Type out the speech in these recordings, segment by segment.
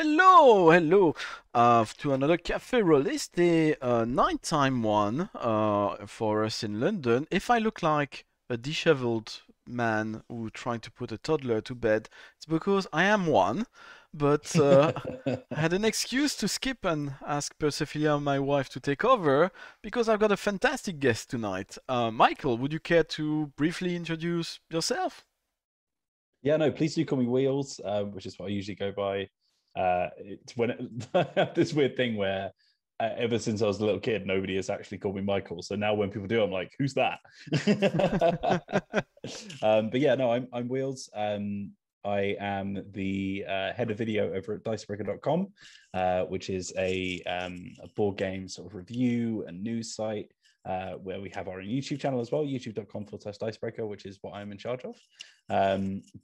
Hello, hello to another Cafe Rollist, the nighttime one for us in London. If I look like a disheveled man who trying to put a toddler to bed, it's because I am one, but I had an excuse to skip and ask Persephalia, my wife, to take over because I've got a fantastic guest tonight. Michael, would you care to briefly introduce yourself? Yeah, no, please do call me Wheels, which is what I usually go by. It's when I have this weird thing where ever since I was a little kid, nobody has actually called me Michael. So now when people do, I'm like, who's that? But yeah, no, I'm Wheels. I am the head of video over at Dicebreaker.com, which is a board game sort of review and news site where we have our own YouTube channel as well, youtube.com/Dicebreaker, which is what I'm in charge of.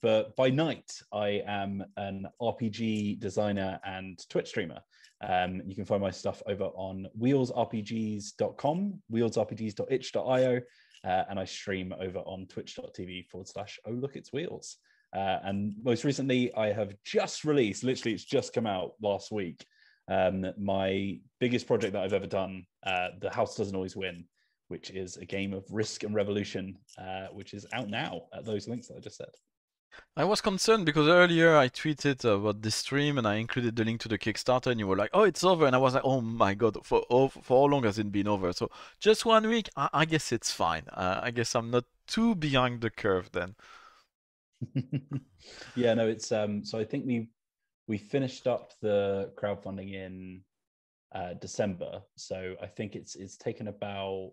But by night, I am an RPG designer and Twitch streamer. You can find my stuff over on wheelsrpgs.com, wheelsrpgs.itch.io, and I stream over on twitch.tv/ohlookitswheels. And most recently, I have just released, literally it's just come out last week, my biggest project that I've ever done, The House Doesn't Always Win, which is a game of risk and revolution, which is out now at those links that I just said. I was concerned because earlier I tweeted about this stream and I included the link to the Kickstarter and you were like, oh, it's over. And I was like, oh my God, for how long has it been over? So just 1 week, I guess it's fine. I guess I'm not too behind the curve then. Yeah, no, it's, so I think we finished up the crowdfunding in December. So I think it's taken about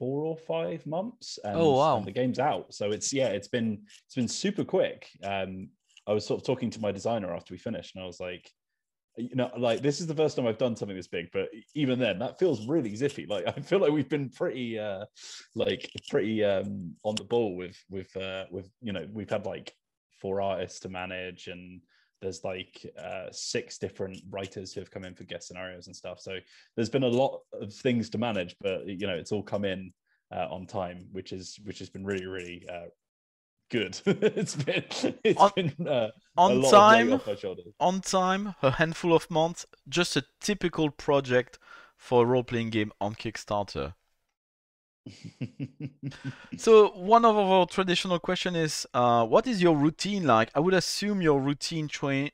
4 or 5 months and, oh, wow. And the game's out, so it's, yeah, it's been super quick. I was sort of talking to my designer after we finished and I was like, you know, like, this is the first time I've done something this big, but even then that feels really zippy. Like, I feel like we've been pretty on the ball with you know, we've had like 4 artists to manage and there's like 6 different writers who have come in for guest scenarios and stuff. So there's been a lot of things to manage, but, you know, it's all come in on time, which has been really, really good. it's been on time, off my shoulders. On time, a handful of months, just a typical project for a role-playing game on Kickstarter. So one of our traditional question is, what is your routine like? I would assume your routine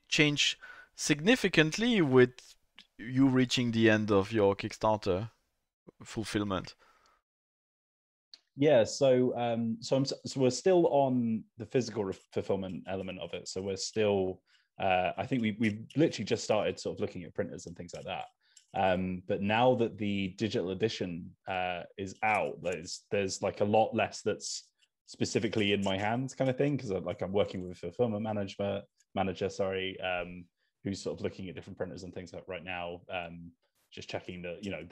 change significantly with you reaching the end of your Kickstarter fulfillment. Yeah, so so we're still on the physical fulfillment element of it. So we're still, I think we've literally just started sort of looking at printers and things like that. But now that the digital edition is out, there's like a lot less that's specifically in my hands, kind of thing, because I'm working with a fulfillment manager, who's sort of looking at different printers and things like right now, just checking that, you know,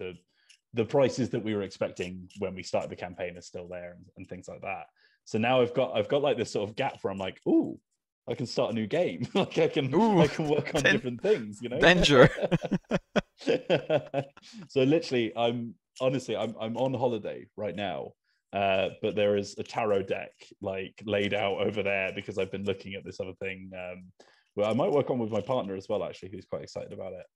the prices that we were expecting when we started the campaign are still there and things like that. So now I've got like this sort of gap where I'm like, ooh, I can start a new game. Like, I can work on different things, you know. Danger. So literally, I'm on holiday right now, but there is a tarot deck like laid out over there because I've been looking at this other thing where I might work on with my partner as well, actually, who's quite excited about it.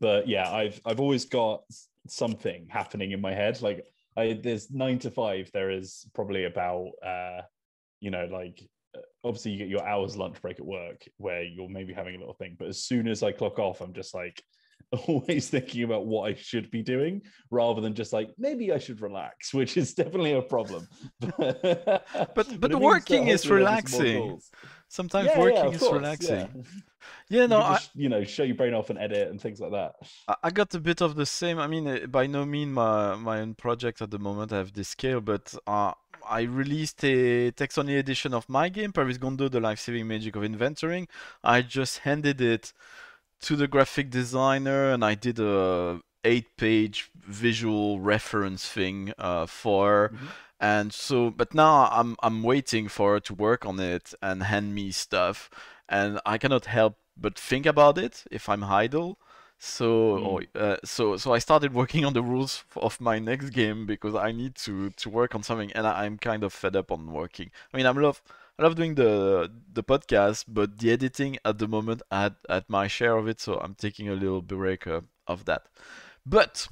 But yeah, I've always got something happening in my head. Like, there's 9 to 5. There is probably about you know, like, obviously you get your hour's lunch break at work where you're maybe having a little thing, but as soon as I clock off, I'm just like always thinking about what I should be doing rather than just like, maybe I should relax, which is definitely a problem. but working is relaxing. Sometimes working is relaxing. Yeah, no, you know, shut your brain off and edit and things like that. I got a bit of the same. I mean, by no means my own project at the moment, I have this scale, but I released a text-only edition of my game, Paris Gondo, The Life Saving Magic of Inventoring. I just handed it to the graphic designer and I did a 8-page visual reference thing for... Mm-hmm. And so, but now I'm waiting for her to work on it and hand me stuff. And I cannot help but think about it if I'm idle. So, so I started working on the rules of my next game because I need to work on something, and I'm kind of fed up on working. I mean, I love doing the podcast, but the editing at the moment I had at my share of it, so I'm taking a little break of that. But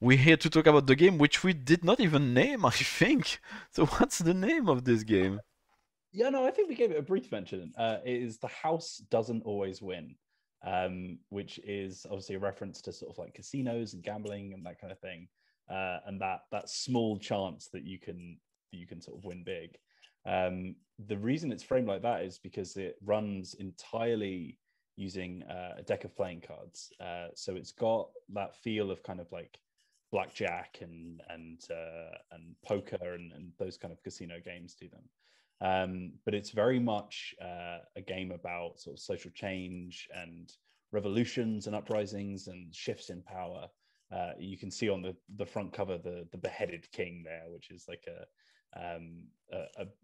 we're here to talk about the game, which we did not even name, I think. So what's the name of this game? Yeah, no, I think we gave it a brief mention. It is The House Doesn't Always Win, which is obviously a reference to sort of like casinos and gambling and that kind of thing, and that small chance that you can sort of win big. The reason it's framed like that is because it runs entirely using a deck of playing cards. So it's got that feel of kind of like blackjack and poker and those kind of casino games to them, but it's very much a game about sort of social change and revolutions and uprisings and shifts in power. You can see on the front cover the beheaded king there, which is like a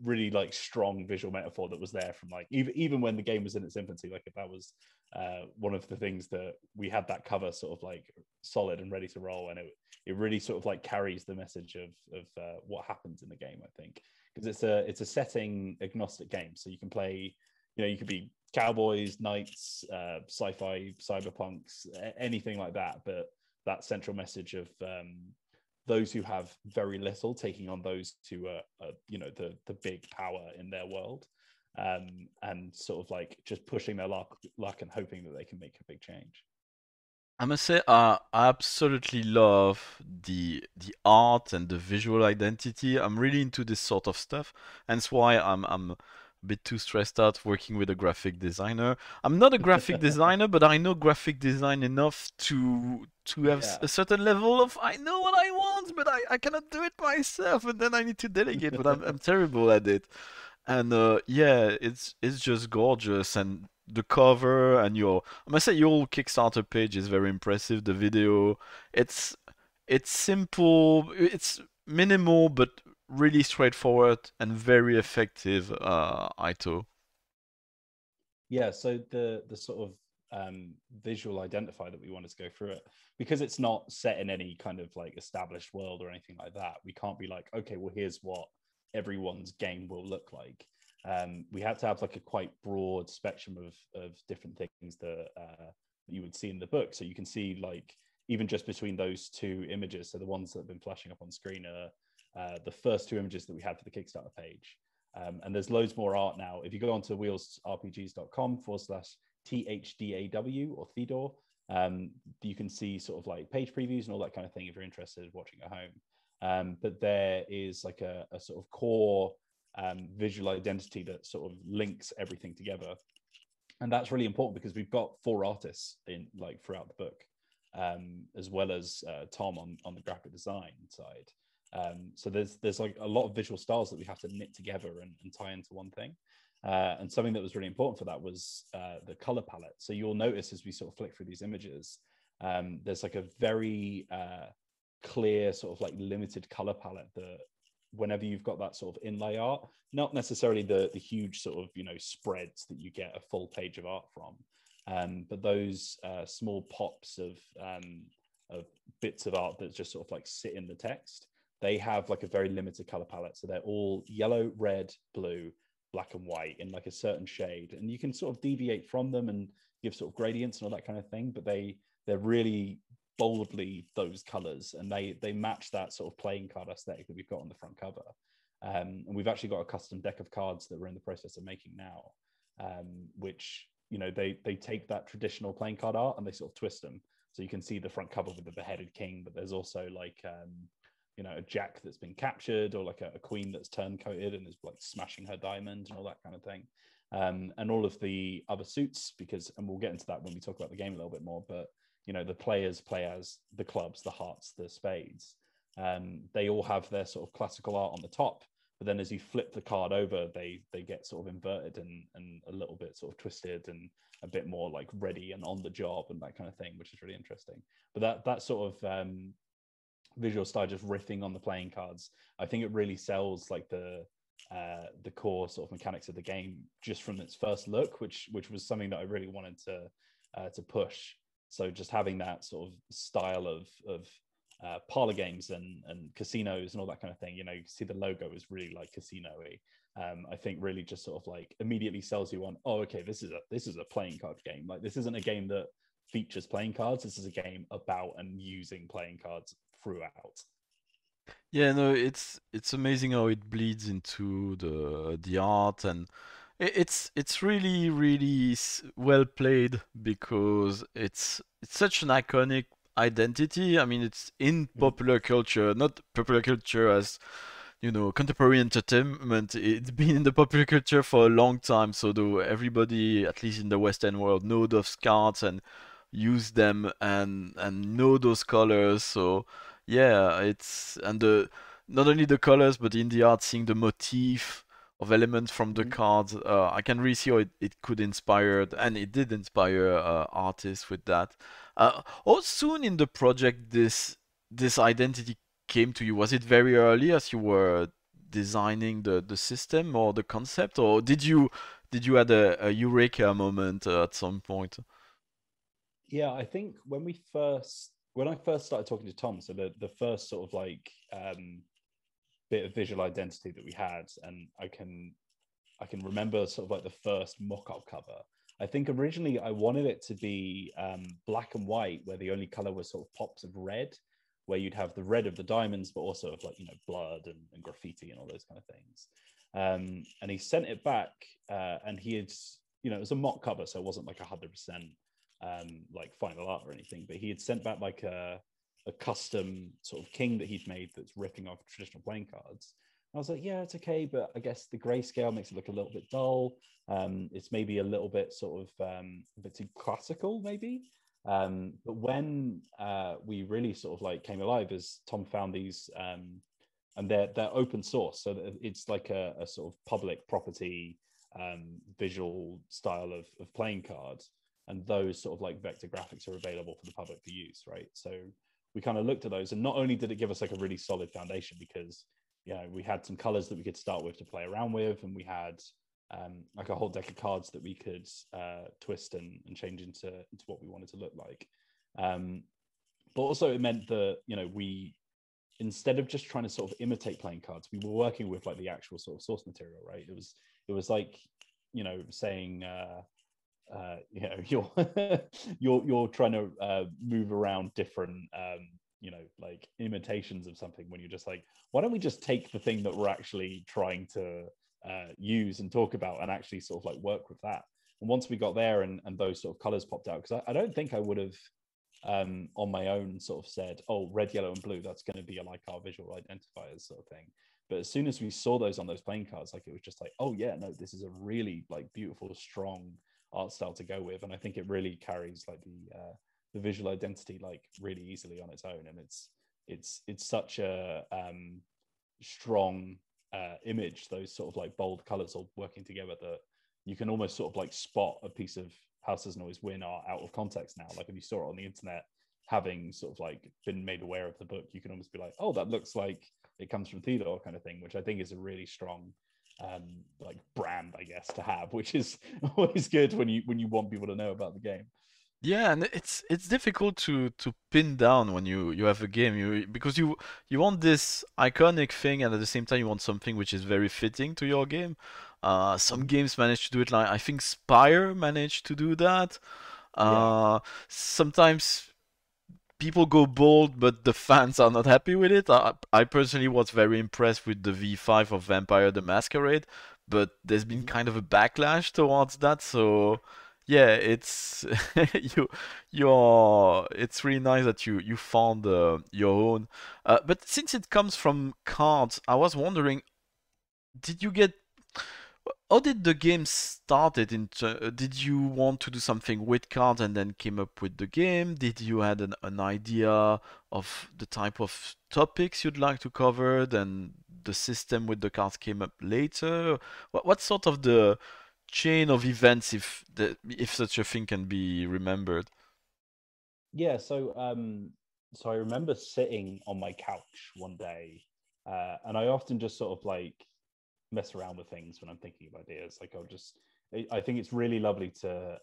really like strong visual metaphor that was there from like even when the game was in its infancy. Like that was one of the things that we had that cover sort of like solid and ready to roll, and it really sort of like carries the message of what happens in the game, I think, because it's a setting agnostic game, so you can play, you could be cowboys, knights, sci-fi, cyberpunks, anything like that, but that central message of those who have very little taking on those who are the big power in their world, and sort of like just pushing their luck and hoping that they can make a big change. I must say, I absolutely love the art and the visual identity. I'm really into this sort of stuff, and that's why I'm a bit too stressed out working with a graphic designer. I'm not a graphic designer, but I know graphic design enough to have a certain level of I know what I want, but I cannot do it myself, and then I need to delegate. But I'm terrible at it. And yeah, it's just gorgeous, and the cover and your whole Kickstarter page is very impressive. The video, it's simple, it's minimal, but really straightforward and very effective. Ito. Yeah, so the sort of visual identifier that we wanted to go through it, because it's not set in any kind of like established world or anything like that, we can't be like, okay, well, here's what everyone's game will look like. We had to have like a quite broad spectrum of different things that you would see in the book. So you can see like even just between those two images, so the ones that have been flashing up on screen are the first two images that we had for the Kickstarter page. And there's loads more art now. If you go onto wheelsrpgs.com/THDAW or Theodore, you can see sort of like page previews and all that kind of thing if you're interested in watching at home. But there is like a sort of core visual identity that sort of links everything together. And that's really important because we've got four artists in like throughout the book, as well as Tom on the graphic design side. So there's like a lot of visual styles that we have to knit together and tie into one thing, and something that was really important for that was the color palette. So you'll notice as we sort of flick through these images, there's like a very clear sort of like limited color palette that whenever you've got that sort of inlay art, not necessarily the huge sort of spreads that you get a full page of art from, but those small pops of bits of art that just sort of like sit in the text, they have like a very limited color palette. So they're all yellow, red, blue, black and white in like a certain shade. And you can sort of deviate from them and give sort of gradients and all that kind of thing, but they're really boldly those colors. And they match that sort of playing card aesthetic that we've got on the front cover. And we've actually got a custom deck of cards that we're in the process of making now, which, they take that traditional playing card art and they sort of twist them. So you can see the front cover with the beheaded king, but there's also like, a jack that's been captured, or like a queen that's turncoated and is like smashing her diamond and all that kind of thing. And all of the other suits, and we'll get into that when we talk about the game a little bit more, but the players play as the clubs, the hearts, the spades. They all have their sort of classical art on the top, but then as you flip the card over, they get sort of inverted and a little bit sort of twisted and a bit more like ready and on the job and that kind of thing, which is really interesting. But that sort of visual style, just riffing on the playing cards, I think it really sells like the core sort of mechanics of the game just from its first look, which was something that I really wanted to push. So just having that sort of style of parlor games and casinos and all that kind of thing. You know, you can see the logo is really like casino-y. I think really just sort of like immediately sells you on, oh, okay, this is a playing card game. Like, this isn't a game that features playing cards. This is a game about and using playing cards throughout. Yeah, no, it's amazing how it bleeds into the art, and it's really, really well played, because it's such an iconic identity. I mean, it's in popular culture, not popular culture as, you know, contemporary entertainment. It's been in the popular culture for a long time, so though everybody, at least in the Western world, know those cards and use them and know those colors. So yeah, it's, and the, not only the colors, but in the art, seeing the motif of elements from the cards, I can really see how it could inspire, and it did inspire artists with that. How soon in the project this identity came to you? Was it very early as you were designing the system or the concept, or did you have a eureka moment at some point? Yeah, I think when I first started talking to Tom, so the first sort of like bit of visual identity that we had, and I can remember sort of like the first mock-up cover. I think originally I wanted it to be black and white, where the only color was sort of pops of red, where you'd have the red of the diamonds, but also of, like, you know, blood and graffiti and all those kind of things. And he sent it back, and he had, you know, it was a mock cover, so it wasn't like 100%. Like final art or anything, but he had sent back like a custom sort of king that he'd made that's ripping off traditional playing cards. And I was like, yeah, it's okay, but I guess the grayscale makes it look a little bit dull. It's maybe a little bit sort of a bit too classical, maybe. But when we really sort of like came alive is Tom found these, and they're open source, so that it's like a sort of public property visual style of playing cards. And those sort of like vector graphics are available for the public to use, right? So we kind of looked at those, and not only did it give us like a really solid foundation, because, you know, we had some colors that we could start with to play around with, and we had like a whole deck of cards that we could twist and change into what we wanted to look like. But also it meant that, you know, we, instead of just trying to sort of imitate playing cards, we were working with like the actual sort of source material, right? It was like, you know, saying, you know, you're trying to move around different, you know, like imitations of something, when you're just like, why don't we just take the thing that we're actually trying to use and talk about and actually sort of like work with that. And once we got there and those sort of colors popped out, because I don't think I would have on my own sort of said, oh, red, yellow and blue, that's going to be like our visual identifiers sort of thing. But as soon as we saw those on those playing cards, like, it was just like, oh yeah, no, this is a really like beautiful, strong art style to go with. And I think it really carries like the visual identity like really easily on its own, and it's such a strong image, those sort of like bold colors all working together, that you can almost sort of like spot a piece of House Doesn't Always Win art out of context now. Like, if you saw it on the internet, having sort of like been made aware of the book, you can almost be like, oh, that looks like it comes from Theodore kind of thing, which I think is a really strong like brand, I guess, to have, which is always good when you want people to know about the game. Yeah, and it's difficult to pin down when you have a game, because you want this iconic thing, and at the same time you want something which is very fitting to your game. Some games manage to do it, like I think Spire managed to do that. Yeah. Sometimes people go bold, but the fans are not happy with it. I personally was very impressed with the V5 of Vampire: The Masquerade, but there's been kind of a backlash towards that. So yeah, it's it's really nice that you found your own. But since it comes from cards, I was wondering, how did the game start? Did you want to do something with cards and then came up with the game? Did you had an idea of the type of topics you'd like to cover? Then the system with the cards came up later. What sort of the chain of events, if such a thing can be remembered? Yeah, so I remember sitting on my couch one day, and I often just sort of like mess around with things when I'm thinking of ideas. Like, I think it's really lovely to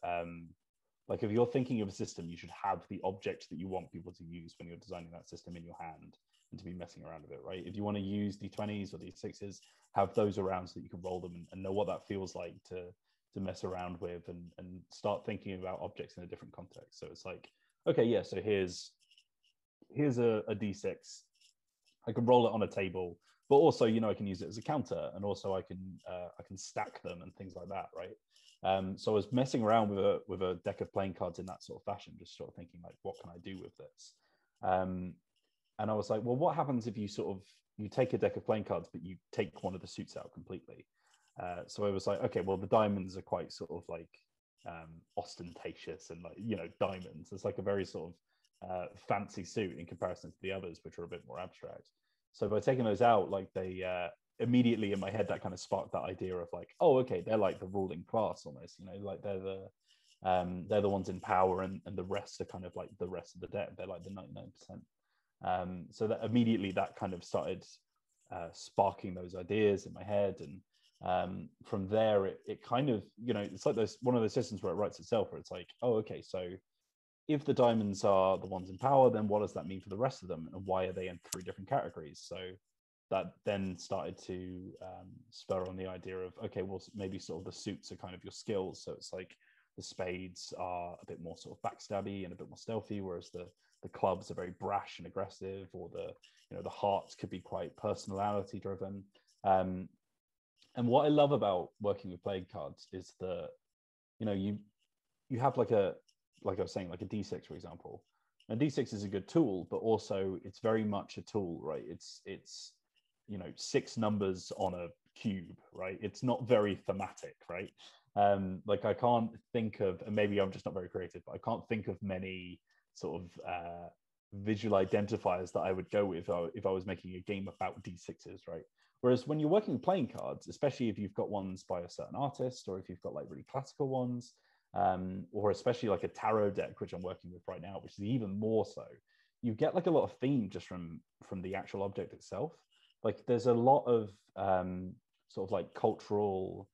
Like, if you're thinking of a system, you should have the object that you want people to use when you're designing that system in your hand and to be messing around with it, right? If you want to use D20s or D6s, have those around so that you can roll them and know what that feels like to mess around with, and start thinking about objects in a different context. So it's like, okay, yeah, so here's a D6. I can roll it on a table, but also, you know, I can use it as a counter, and also I can stack them and things like that, right? So I was messing around with a deck of playing cards in that sort of fashion, just sort of thinking like, what can I do with this? And I was like, well, what happens if you take a deck of playing cards, but you take one of the suits out completely? So I was like, okay, well, the diamonds are quite sort of like ostentatious and like, you know, diamonds. It's like a very sort of fancy suit in comparison to the others, which are a bit more abstract. So by taking those out, like they immediately in my head, that kind of sparked that idea of like, oh, okay, they're like the ruling class almost, you know, like they're the ones in power, and the rest are kind of like the rest of the deck. They're like the 99%. So that immediately that kind of started sparking those ideas in my head, and from there it kind of, you know, it's like those one of those systems where it writes itself, where it's like, oh, okay, so if the diamonds are the ones in power, then what does that mean for the rest of them? And why are they in three different categories? So that then started to spur on the idea of, okay, well, maybe sort of the suits are kind of your skills. So it's like the spades are a bit more sort of backstabby and a bit more stealthy, whereas the clubs are very brash and aggressive, or the hearts could be quite personality driven. And what I love about working with playing cards is that, you know, you have like a, like I was saying, like a D6, for example. And D6 is a good tool, but also it's very much a tool, right? It's you know, 6 numbers on a cube, right? It's not very thematic, right? Like I can't think of, and maybe I'm just not very creative, but I can't think of many sort of visual identifiers that I would go with if I was making a game about D6s, right? Whereas when you're working with playing cards, especially if you've got ones by a certain artist, or if you've got like really classical ones, or especially like a tarot deck, which I'm working with right now, which is even more so, you get like a lot of theme just from the actual object itself. Like there's a lot of sort of like cultural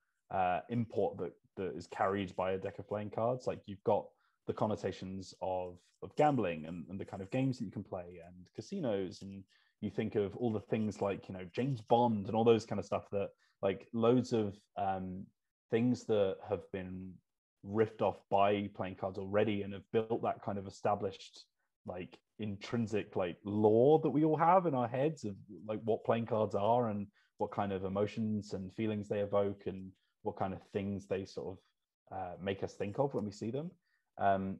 import that is carried by a deck of playing cards. Like you've got the connotations of gambling and the kind of games that you can play, and casinos, and you think of all the things like, you know, James Bond and all those kind of stuff, that like loads of things that have been riffed off by playing cards already and have built that kind of established like intrinsic like lore that we all have in our heads of like what playing cards are and what kind of emotions and feelings they evoke and what kind of things they sort of make us think of when we see them,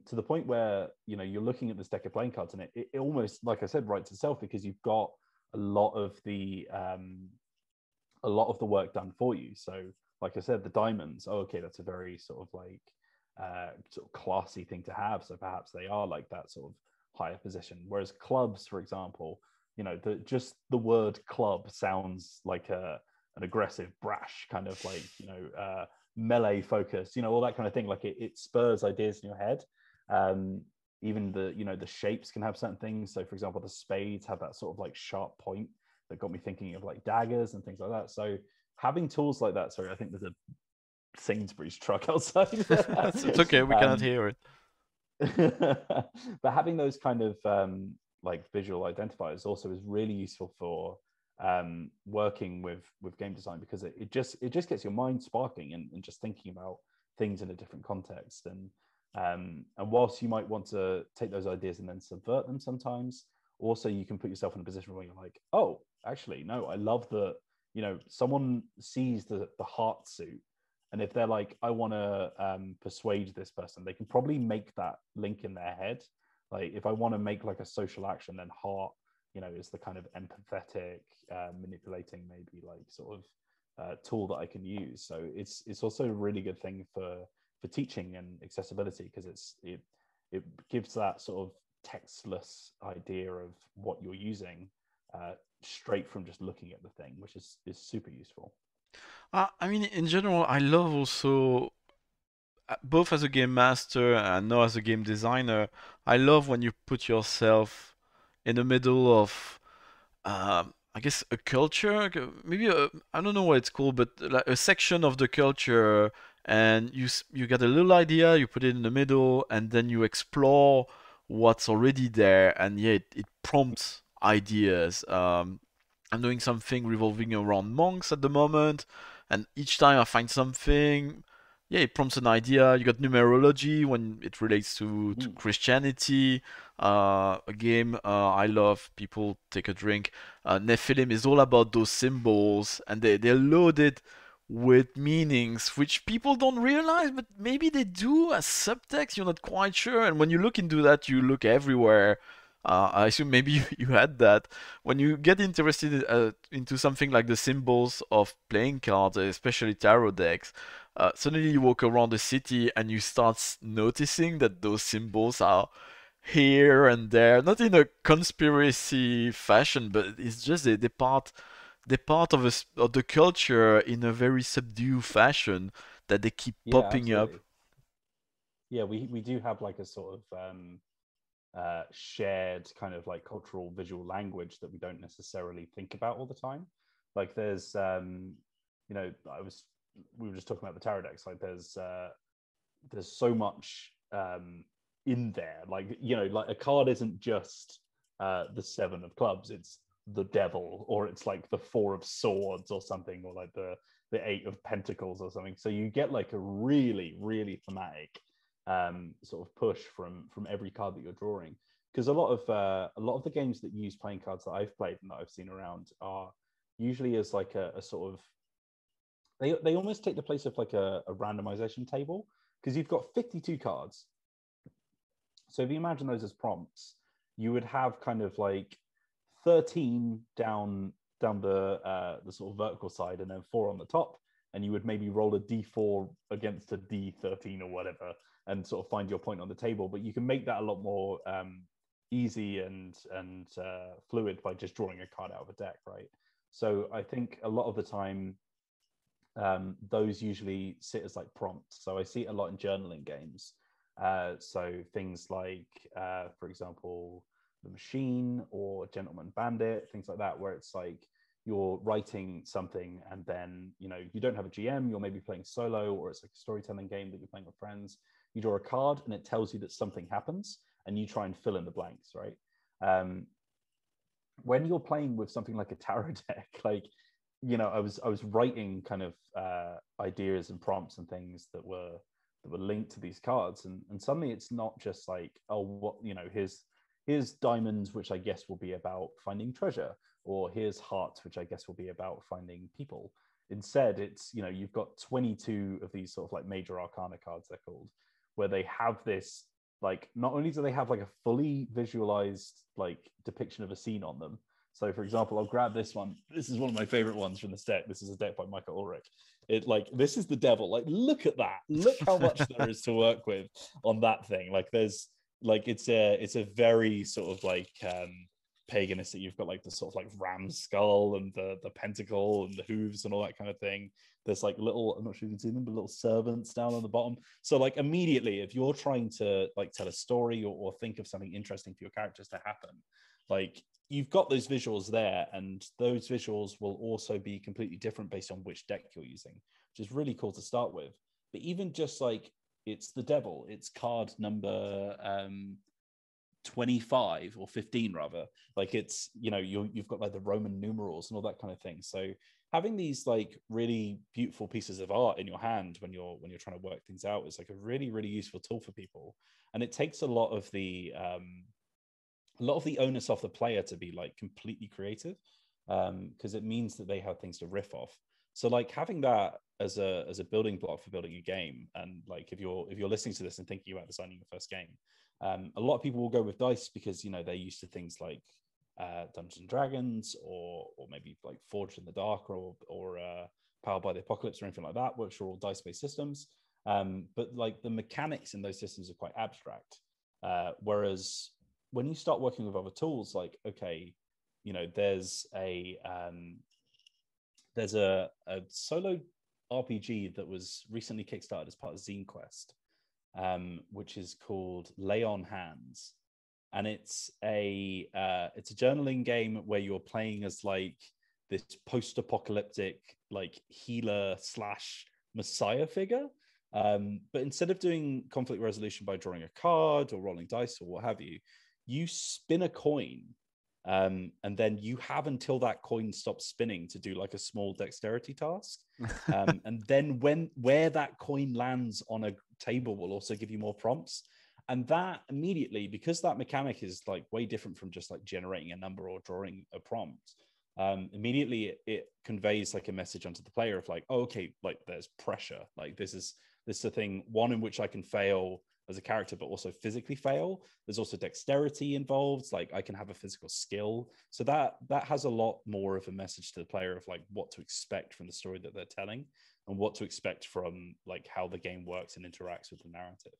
to the point where, you know, you're looking at this deck of playing cards and it almost, like I said, writes itself, because you've got a lot of the work done for you. So like I said, the diamonds, oh, okay, that's a very sort of like sort of classy thing to have. So perhaps they are like that sort of higher position. Whereas clubs, for example, you know, just the word club sounds like an aggressive, brash kind of like, you know, melee focus, you know, all that kind of thing. Like it spurs ideas in your head. Even the, you know, the shapes can have certain things. So for example, the spades have that sort of like sharp point that got me thinking of like daggers and things like that. So having tools like that, sorry, I think there's a Sainsbury's truck outside. It's okay, we cannot hear it. But having those kind of like visual identifiers also is really useful for working with game design, because it just gets your mind sparking and just thinking about things in a different context. And whilst you might want to take those ideas and then subvert them sometimes, also you can put yourself in a position where you're like, oh, actually, no, I love the, you know, someone sees the heart suit, and if they're like, I want to persuade this person, they can probably make that link in their head. Like if I want to make like a social action, then heart, you know, is the kind of empathetic, manipulating, maybe like sort of tool that I can use. So it's also a really good thing for teaching and accessibility, because it gives that sort of textless idea of what you're using straight from just looking at the thing, which is super useful. I mean, in general, I love also, both as a game master and now as a game designer, I love when you put yourself in the middle of, I guess, a culture, maybe I don't know what it's called, but like a section of the culture and you get a little idea, you put it in the middle, and then you explore what's already there, and yeah, it prompts ideas. I'm doing something revolving around monks at the moment, and each time I find something, yeah, it prompts an idea. You got numerology when it relates to Christianity. A game I love, People Take a Drink. Nephilim is all about those symbols, and they're loaded with meanings which people don't realize, but maybe they do as subtext, you're not quite sure. And when you look into that, you look everywhere. I assume maybe you had that. When you get interested into something like the symbols of playing cards, especially tarot decks, suddenly you walk around the city and you start noticing that those symbols are here and there, not in a conspiracy fashion, but it's just they're part of the culture in a very subdued fashion that they keep popping up. Yeah, we do have like a sort of... shared kind of like cultural visual language that we don't necessarily think about all the time. Like there's you know, we were just talking about the tarot decks, like there's so much in there, like, you know, like a card isn't just the seven of clubs, it's the devil, or it's like the four of swords or something, or like the eight of pentacles or something. So you get like a really thematic sort of push from every card that you're drawing, because a lot of the games that use playing cards that I've played and that I've seen around are usually as like a sort of they almost take the place of like a randomization table, because you've got 52 cards. So if you imagine those as prompts, you would have kind of like 13 down the sort of vertical side, and then 4 on the top, and you would maybe roll a d4 against a d13 or whatever, and sort of find your point on the table. But you can make that a lot more easy and fluid by just drawing a card out of a deck, right? So I think a lot of the time, those usually sit as like prompts. So I see it a lot in journaling games. So things like, for example, The Machine or Gentleman Bandit, things like that, where it's like you're writing something and then, you know, you don't have a GM, you're maybe playing solo, or it's like a storytelling game that you're playing with friends. You draw a card and it tells you that something happens, and you try and fill in the blanks, right? When you're playing with something like a tarot deck, like, you know, I was writing kind of ideas and prompts and things that were linked to these cards, and suddenly it's not just like, oh, what, you know, here's diamonds, which I guess will be about finding treasure, or here's hearts, which I guess will be about finding people. Instead, it's, you know, you've got 22 of these sort of like major arcana cards, they're called, where they have this, like, not only do they have like a fully visualized like depiction of a scene on them. So for example, I'll grab this one. This is one of my favorite ones from this deck. This is a deck by Michael Ulrich. It, like, this is the devil. Like, look at that. Look how much there is to work with on that thing. Like there's like, it's a very sort of like, paganistic. You've got like the sort of like ram skull and the pentacle and the hooves and all that kind of thing. There's like little, I'm not sure if you can see them, but little servants down on the bottom. So like immediately, if you're trying to like tell a story or think of something interesting for your characters to happen, like you've got those visuals there, and those visuals will also be completely different based on which deck you're using, which is really cool to start with. But even just like, it's the devil, it's card number 25 or 15 rather, like it's, you know, you've got like the Roman numerals and all that kind of thing. So having these like really beautiful pieces of art in your hand when you're trying to work things out is like a really useful tool for people, and it takes a lot of the onus off the player to be like completely creative, because it means that they have things to riff off. So like having that as a building block for building a game, and like if you're listening to this and thinking about designing your first game, a lot of people will go with dice because, you know, they're used to things like Dungeons and Dragons or maybe like Forged in the Dark or Powered by the Apocalypse or anything like that, which are all dice-based systems. But like the mechanics in those systems are quite abstract. Whereas when you start working with other tools, like, okay, you know, there's a solo RPG that was recently kickstarted as part of ZineQuest, which is called Lay on Hands, and it's a journaling game where you're playing as like this post-apocalyptic like healer slash messiah figure But instead of doing conflict resolution by drawing a card or rolling dice or what have you, you spin a coin, and then you have until that coin stops spinning to do like a small dexterity task. And then where that coin lands on a table will also give you more prompts. And that immediately, because that mechanic is like way different from just like generating a number or drawing a prompt, immediately it conveys like a message onto the player of like, oh, okay, like there's pressure. Like this is a thing, one in which I can fail as a character, but also physically fail. There's also dexterity involved. Like I can have a physical skill. So that has a lot more of a message to the player of like what to expect from the story that they're telling and what to expect from like how the game works and interacts with the narrative.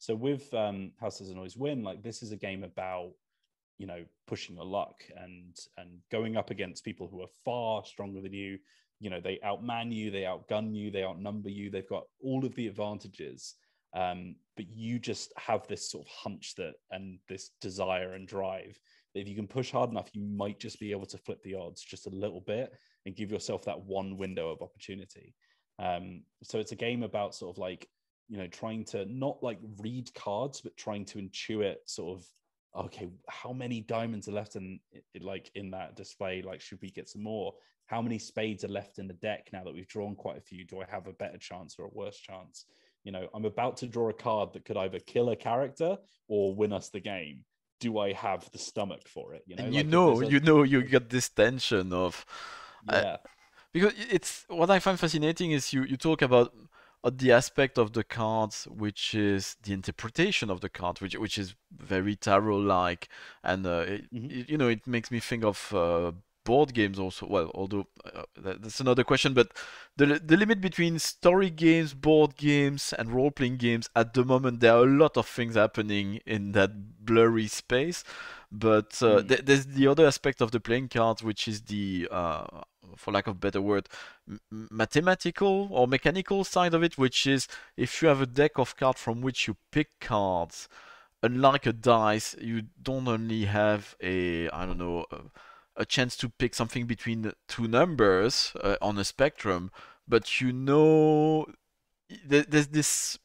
So with House Doesn't Always Win, like this is a game about, you know, pushing your luck and going up against people who are far stronger than you. You know, they outman you, they outgun you, they outnumber you. They've got all of the advantages, but you just have this sort of hunch that and this desire and drive that if you can push hard enough, you might just be able to flip the odds just a little bit and give yourself that one window of opportunity. So it's a game about sort of like, you know, trying to not like read cards, but trying to intuit sort of, okay, how many diamonds are left in like in that display? Like, should we get some more? How many spades are left in the deck now that we've drawn quite a few? Do I have a better chance or a worse chance? You know, I'm about to draw a card that could either kill a character or win us the game. Do I have the stomach for it? You know, and like you get this tension of, because it's what I find fascinating is you talk about the aspect of the cards, which is the interpretation of the card, which is very tarot-like, and you know, it makes me think of board games also. Well, although that's another question, but the limit between story games, board games, and role-playing games at the moment, there are a lot of things happening in that blurry space. But there's the other aspect of the playing cards, which is the, for lack of a better word, mathematical or mechanical side of it, which is if you have a deck of cards from which you pick cards, unlike a dice, you don't only have a chance to pick something between the two numbers on a spectrum, but you know, there's this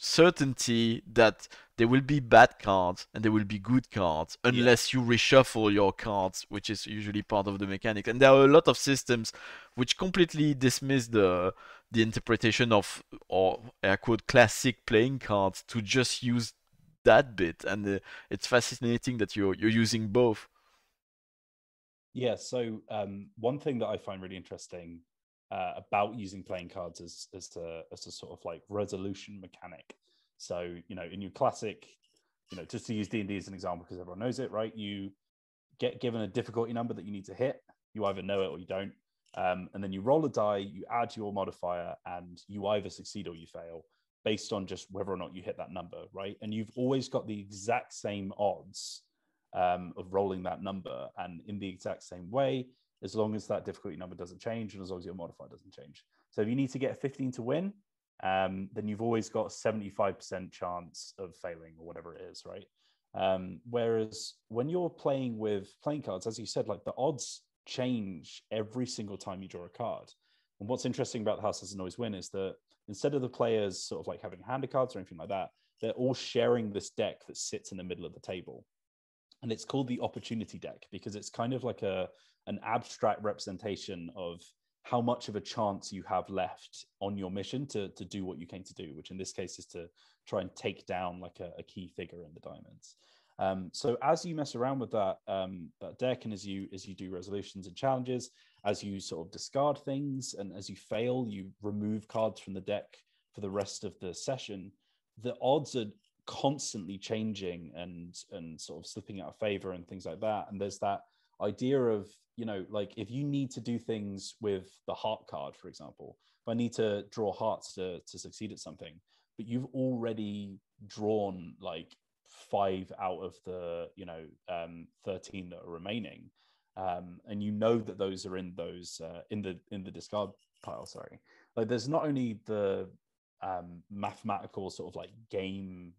certainty that there will be bad cards and there will be good cards unless you reshuffle your cards, which is usually part of the mechanics. And there are a lot of systems which completely dismiss the interpretation of, or air quote, classic playing cards to just use that bit. And it's fascinating that you're using both. Yeah, so one thing that I find really interesting about using playing cards as a sort of like resolution mechanic. So, you know, in your classic, you know, just to use D&D as an example, because everyone knows it, right? You get given a difficulty number that you need to hit. You either know it or you don't. And then you roll a die, you add your modifier, and you either succeed or you fail based on just whether or not you hit that number, right? And you've always got the exact same odds of rolling that number and in the exact same way, as long as that difficulty number doesn't change and as long as your modifier doesn't change. So if you need to get a 15 to win, then you've always got a 75% chance of failing or whatever it is, right? Whereas when you're playing with playing cards, as you said, like the odds change every single time you draw a card. And what's interesting about The House Doesn't Always Win is that instead of the players sort of like having hand of cards or anything like that, they're all sharing this deck that sits in the middle of the table. And it's called the opportunity deck because it's kind of like an abstract representation of how much of a chance you have left on your mission to do what you came to do, which in this case is to try and take down like a key figure in the diamonds. So as you mess around with that deck and as you do resolutions and challenges, as you sort of discard things and as you fail, you remove cards from the deck for the rest of the session, the odds are constantly changing and sort of slipping out of favor and things like that. And there's that idea of, you know, like if you need to do things with the heart card, for example, if I need to draw hearts to succeed at something, but you've already drawn like 5 out of the, you know, 13 that are remaining, and you know that those are in those in the discard pile. Sorry, like there's not only the mathematical sort of like game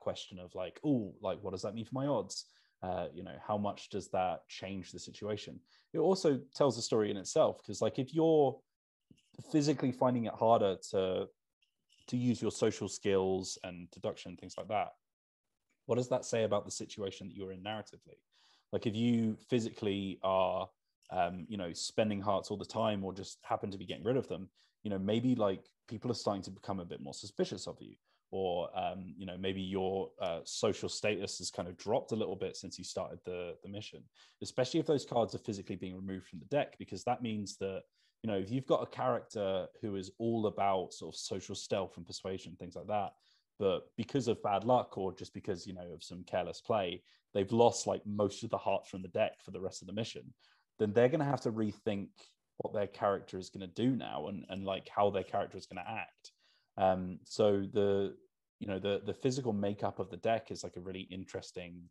question of like, oh, like what does that mean for my odds? You know, how much does that change the situation? It also tells a story in itself because, like, if you're physically finding it harder to to use your social skills and deduction, things like that. What does that say about the situation that you're in narratively? Like if you physically are, you know, spending hearts all the time or just happen to be getting rid of them, you know, maybe like people are starting to become a bit more suspicious of you, or, you know, maybe your social status has kind of dropped a little bit since you started the mission, especially if those cards are physically being removed from the deck, because that means that, you know, if you've got a character who is all about sort of social stealth and persuasion, things like that, but because of bad luck or just because, you know, of some careless play, they've lost like most of the hearts from the deck for the rest of the mission, then they're going to have to rethink what their character is going to do now and like how their character is going to act. So the, you know, the physical makeup of the deck is like a really interesting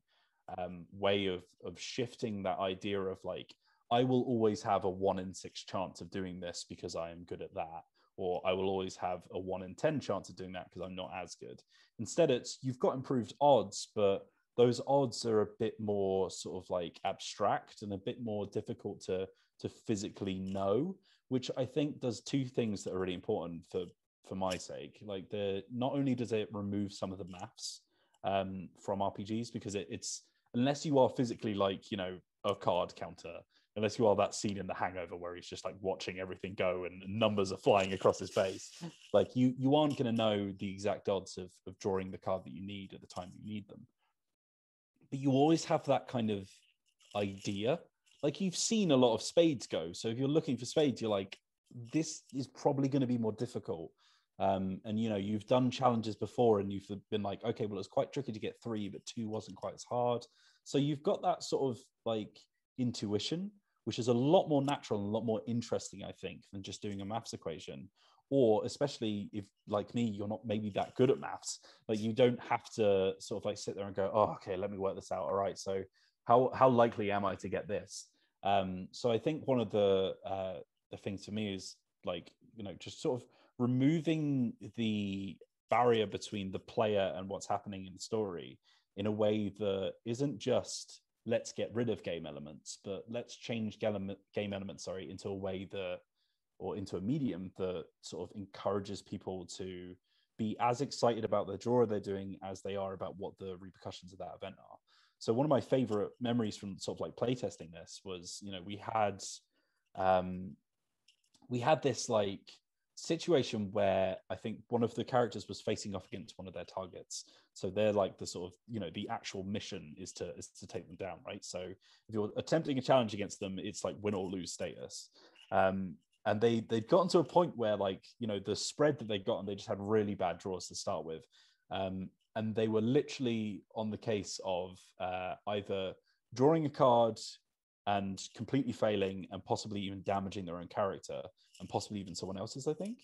way of shifting that idea of like, I will always have a 1 in 6 chance of doing this because I am good at that, or I will always have a 1 in 10 chance of doing that because I'm not as good. Instead, it's you've got improved odds, but those odds are a bit more sort of like abstract and a bit more difficult to physically know, which I think does two things that are really important for my sake. Like not only does it remove some of the maths from RPGs, because it's unless you are physically like, you know, a card counter, unless you are that scene in The Hangover where he's just like watching everything go and numbers are flying across his face, like you aren't going to know the exact odds of drawing the card that you need at the time that you need them. But you always have that kind of idea. Like you've seen a lot of spades go. So if you're looking for spades, you're like, this is probably going to be more difficult. And you know, you've done challenges before and you've been like, okay, well, it's quite tricky to get 3, but 2 wasn't quite as hard. So you've got that sort of like intuition, which is a lot more natural and a lot more interesting, I think, than just doing a maths equation. Or especially if, like me, you're not maybe that good at maths, like you don't have to sort of like sit there and go, oh, okay, let me work this out. All right, so how likely am I to get this? So I think one of the things for me is like, you know, just sort of removing the barrier between the player and what's happening in the story in a way that isn't just let's get rid of game elements, but let's change game elements, sorry, into a way that, or into a medium that sort of encourages people to be as excited about the draw they're doing as they are about what the repercussions of that event are. So one of my favorite memories from sort of like playtesting this was, you know, we had this like situation where I think one of the characters was facing off against one of their targets. So they're like the sort of, you know, the actual mission is to take them down, right? So if you're attempting a challenge against them, it's like win or lose status. And they'd gotten to a point where, like, you know, the spread that they'd gotten, they just had really bad draws to start with. And they were literally on the case of either drawing a card and completely failing and possibly even damaging their own character and possibly even someone else's, I think,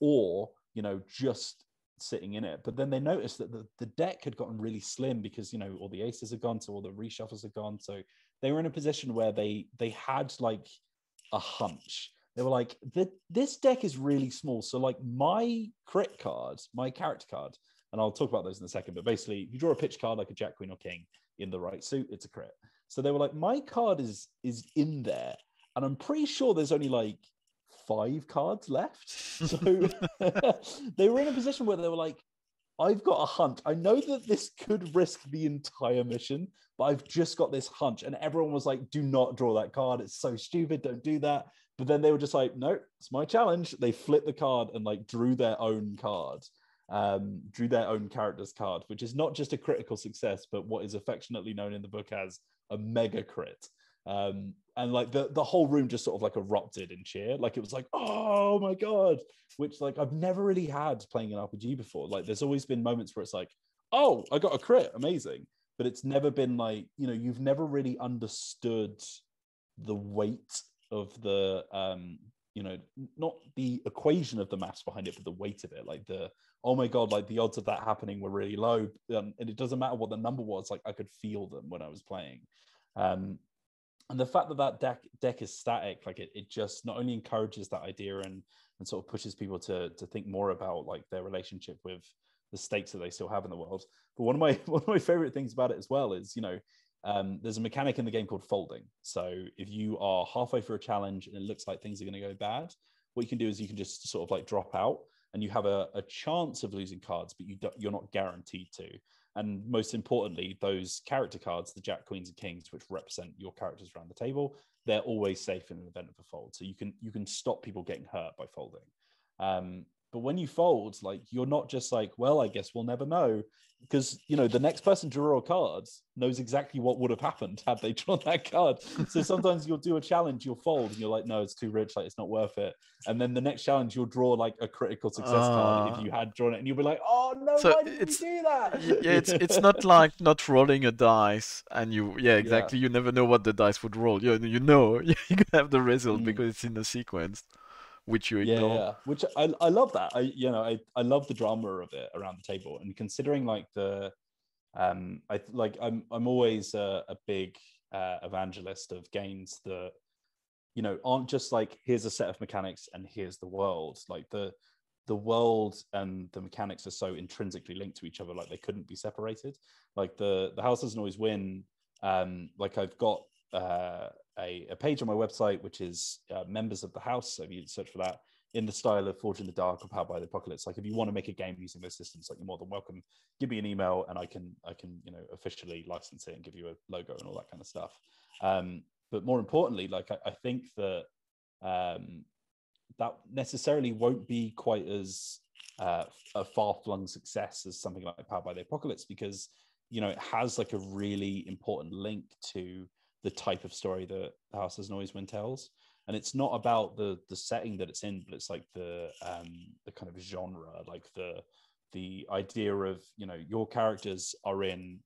or, you know, just sitting in it. But then they noticed that the deck had gotten really slim because, you know, all the aces are gone, so all the reshuffles are gone. So they were in a position where they had, like, a hunch. They were like, this deck is really small. So like my crit card, my character card, and I'll talk about those in a second, but basically you draw a pitch card like a Jack, Queen or King in the right suit, it's a crit. So they were like, my card is in there. And I'm pretty sure there's only like 5 cards left. So they were in a position where they were like, I've got a hunch. I know that this could risk the entire mission, but I've just got this hunch. And everyone was like, do not draw that card. It's so stupid. Don't do that. But then they were just like, no, it's my challenge. They flipped the card and like drew their own card, drew their own character's card, which is not just a critical success, but what is affectionately known in the book as a mega crit. And like the whole room just sort of like erupted in cheer. Like it was like, oh my God, which like I've never really had playing an RPG before. Like there's always been moments where it's like, oh, I got a crit, amazing. But it's never been like, you know, you've never really understood the weight of the, you know, not the equation of the maths behind it, but the weight of it. Like the, oh my God, like the odds of that happening were really low. And it doesn't matter what the number was, like I could feel them when I was playing. And the fact that deck is static, like it just not only encourages that idea and sort of pushes people to think more about like their relationship with the stakes that they still have in the world. But one of my favorite things about it as well is, you know, there's a mechanic in the game called folding. So if you are halfway through a challenge and it looks like things are going to go bad, what you can do is you can just sort of like drop out. and you have a chance of losing cards, but you're not guaranteed to. And most importantly, those character cards, the Jack, Queens and Kings, which represent your characters around the table, they're always safe in an event of a fold. So you can stop people getting hurt by folding. But when you fold, like, you're not just like, well, I guess we'll never know, because, you know, the next person to draw cards knows exactly what would have happened had they drawn that card. So sometimes you'll do a challenge, you'll fold, and you're like, no, it's too rich, like, it's not worth it. And then the next challenge, you'll draw like a critical success card if you had drawn it, and you'll be like, oh no, so why did you do that? Yeah, it's not like not rolling a dice, and you, yeah, exactly, yeah. You never know what the dice would roll. You know you can have the result because it's in the sequence, which you ignore. Yeah, which I love that. I love the drama of it around the table. And considering, like, I'm always a big evangelist of games that, you know, aren't just like, here's a set of mechanics and here's the world. Like, the world and the mechanics are so intrinsically linked to each other, like they couldn't be separated. Like the House Doesn't Always Win. Like, I've got a page on my website which is members of the house, so if you search for that, in the style of Forged in the Dark or Powered by the Apocalypse. Like, if you want to make a game using those systems, like, you're more than welcome. Give me an email and I can you know, officially license it and give you a logo and all that kind of stuff. But more importantly, like, I think that that necessarily won't be quite as a far-flung success as something like Powered by the Apocalypse, because, you know, it has like a really important link to the type of story that The House Doesn't Always Win tells. And it's not about the setting that it's in, but it's like the kind of genre, like the idea of, you know, your characters are in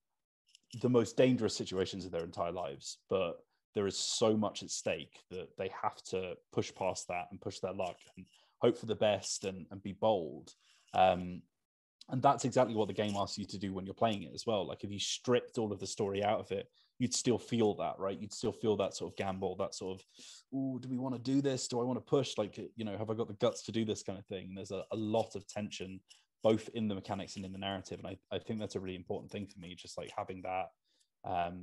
the most dangerous situations of their entire lives, but there is so much at stake that they have to push past that and push their luck and hope for the best and be bold. And that's exactly what the game asks you to do when you're playing it as well. Like, if you stripped all of the story out of it, you'd still feel that, right? You'd still feel that sort of gamble, that sort of, oh, do we want to do this? Do I want to push? Like, you know, have I got the guts to do this kind of thing? And there's a lot of tension, both in the mechanics and in the narrative. And I think that's a really important thing for me, just like having that,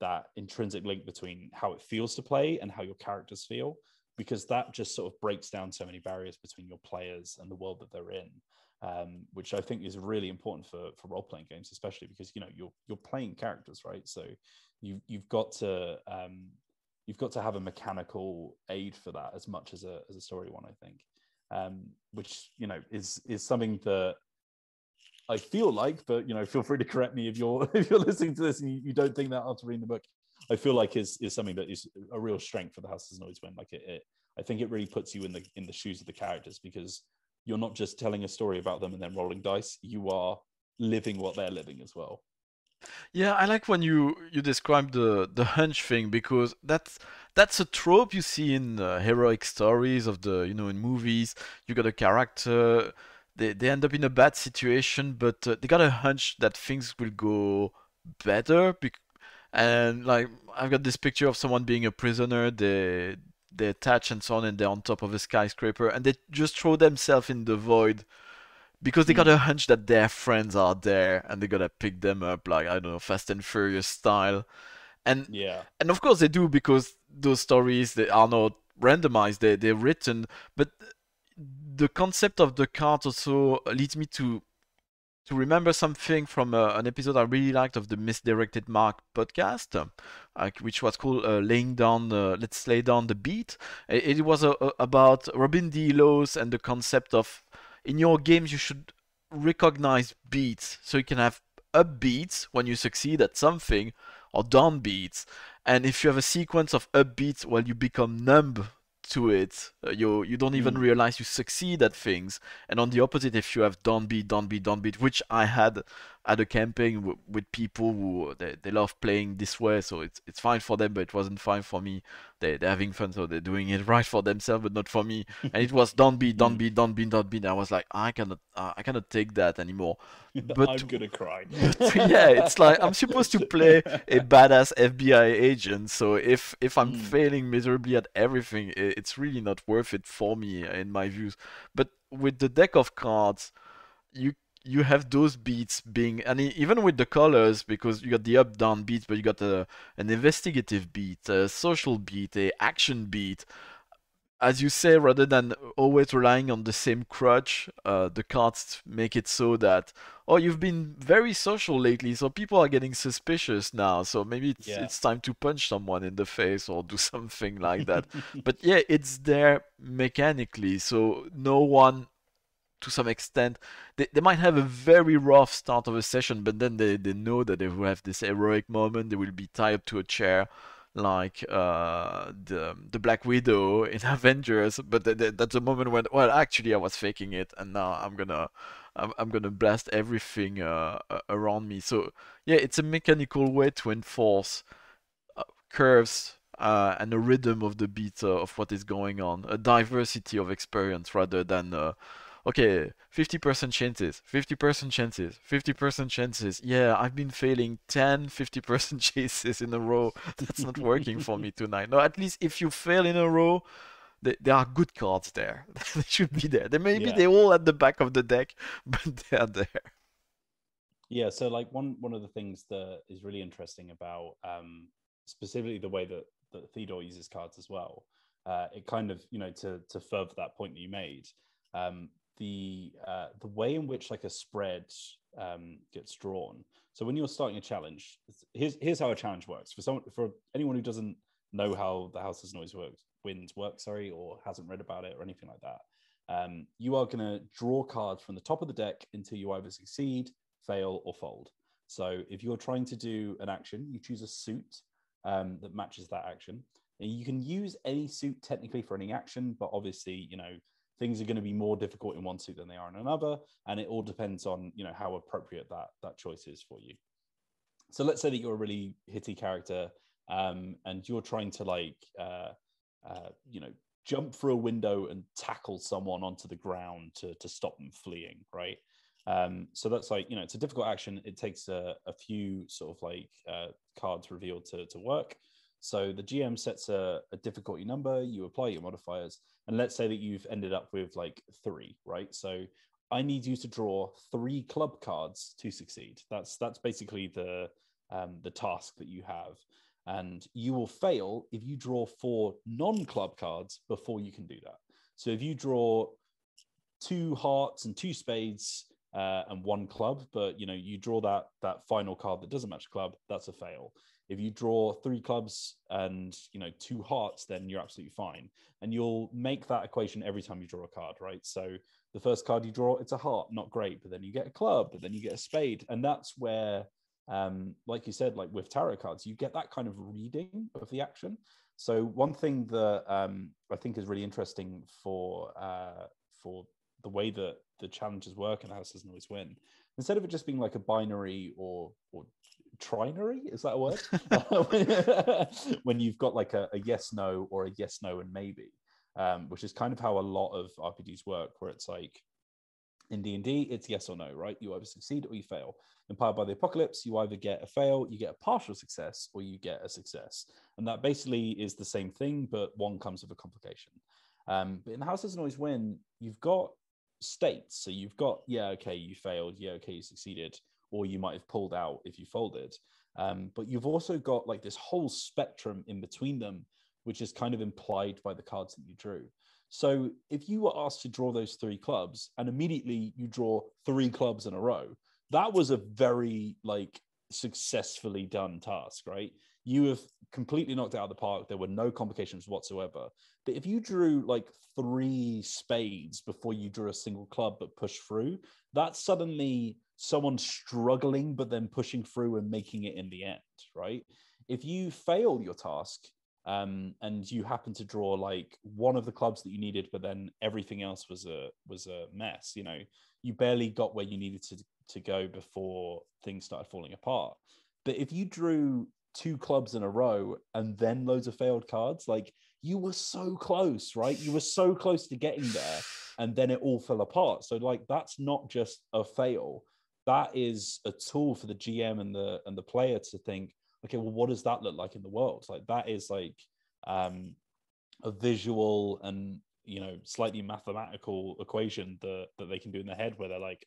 that intrinsic link between how it feels to play and how your characters feel, because that just sort of breaks down so many barriers between your players and the world that they're in. Which I think is really important for role-playing games, especially because, you know, you're playing characters, right? So you've got to have a mechanical aid for that as much as a story one, I think, which, you know, is something that I feel like, but, you know, feel free to correct me if you're listening to this and you don't think that after reading the book. I feel like is something that is a real strength for The House Doesn't Always Win. Like, it I think it really puts you in the shoes of the characters, because you're not just telling a story about them and then rolling dice. You are living what they're living as well. Yeah, I like when you describe the hunch thing, because that's a trope you see in heroic stories of the, you know, in movies. You got a character, they end up in a bad situation, but they got a hunch that things will go better. And like, I've got this picture of someone being a prisoner. They attach and so on, and they're on top of a skyscraper, and they just throw themselves in the void because they got a hunch that their friends are there and they gotta pick them up, like, I don't know, Fast and Furious style. And yeah, and of course they do, because those stories, they are not randomized, they're written. But the concept of the card also leads me to remember something from an episode I really liked of the Misdirected Mark podcast, which was called Let's Lay Down the Beat. It was about Robin D. Lowe's and the concept of, in your games, you should recognize beats. So you can have upbeats when you succeed at something, or downbeats. And if you have a sequence of upbeats, well, you become numb to it. You don't even realize you succeed at things. And on the opposite, if you have downbeat, downbeat, downbeat, which I had at a campaign with people who they love playing this way, so it's fine for them, but it wasn't fine for me. They're having fun, so they're doing it right for themselves, but not for me. And it was downbeat, downbeat, downbeat, downbeat. I was like, I cannot take that anymore. But I'm gonna cry. But yeah, it's like, I'm supposed to play a badass FBI agent, so if I'm failing miserably at everything, it's really not worth it for me in my views. But with the deck of cards, you have those beats being, and even with the colors, because you got the up down beats, but you got an investigative beat, a social beat, a action beat. as you say, rather than always relying on the same crutch, the cards make it so that, oh, you've been very social lately, so people are getting suspicious now, so maybe it's time to punch someone in the face or do something like that. But yeah, it's there mechanically, so no one, to some extent, they might have a very rough start of a session, but then they know that they will have this heroic moment, they will be tied up to a chair, like the Black Widow in Avengers, but that's a moment when, well, actually I was faking it, and now I'm gonna blast everything around me. So yeah, it's a mechanical way to enforce curves and a rhythm of the beat of what is going on, a diversity of experience rather than okay, 50% chances, 50% chances, 50% chances. Yeah, I've been failing 10 50% chances in a row. That's not working for me tonight. No, at least if you fail in a row, there are good cards there. They should be there. They maybe they're all at the back of the deck, but they are there. Yeah, so like one of the things that is really interesting about specifically the way that Theodore uses cards as well, it kind of, you know, to further that point that you made, the way in which like a spread gets drawn. So when you're starting a challenge, here's how a challenge works for anyone who doesn't know how The House Doesn't Always Win works, sorry, or hasn't read about it or anything like that. You are going to draw cards from the top of the deck until you either succeed, fail, or fold. So if you're trying to do an action, you choose a suit that matches that action, and you can use any suit technically for any action, but obviously, you know, things are going to be more difficult in one suit than they are in another, and it all depends on, you know, how appropriate that choice is for you. So let's say that you're a really hitty character, and you're trying to like, you know, jump through a window and tackle someone onto the ground to stop them fleeing, right? So that's like, you know, it's a difficult action. It takes a few sort of like cards revealed to work. So the GM sets a difficulty number, you apply your modifiers, and let's say that you've ended up with like 3, right? So I need you to draw 3 club cards to succeed. That's basically the task that you have. And you will fail if you draw 4 non-club cards before you can do that. So if you draw 2 hearts and 2 spades and 1 club, but you know, you draw that final card that doesn't match club, that's a fail. If you draw 3 clubs and, you know, 2 hearts, then you're absolutely fine. And you'll make that equation every time you draw a card, right? So the first card you draw, it's a heart, not great, but then you get a club, but then you get a spade. And that's where, like you said, like with tarot cards, you get that kind of reading of the action. So one thing that I think is really interesting for the way that the challenges work and The House Doesn't Always Win, instead of it just being like a binary or trinary, is that a word? When you've got like a yes, no, or a yes, no, and maybe, which is kind of how a lot of RPGs work, where it's like in D&D, it's yes or no, right? You either succeed or you fail. In Powered by the Apocalypse, you either get a fail, you get a partial success, or you get a success. And that basically is the same thing, but one comes with a complication. But in The House Doesn't Always Win, you've got states. So you've got, yeah, okay, you failed, yeah, okay, you succeeded, or you might have pulled out if you folded. But you've also got like this whole spectrum in between them, which is kind of implied by the cards that you drew. So if you were asked to draw those 3 clubs and immediately you draw 3 clubs in a row, that was a very like successfully done task, right? You have completely knocked it out of the park. There were no complications whatsoever. But if you drew like 3 spades before you drew a single club but pushed through, that's suddenly someone struggling but then pushing through and making it in the end, right? If you fail your task and you happen to draw like one of the clubs that you needed, but then everything else was a mess, you know, you barely got where you needed to go before things started falling apart. But if you drew 2 clubs in a row and then loads of failed cards, like you were so close, right? You were so close to getting there, and then it all fell apart. So like, that's not just a fail. That is a tool for the GM and the player to think, okay, well, what does that look like in the world? Like that is like a visual and, you know, slightly mathematical equation that they can do in their head where they're like,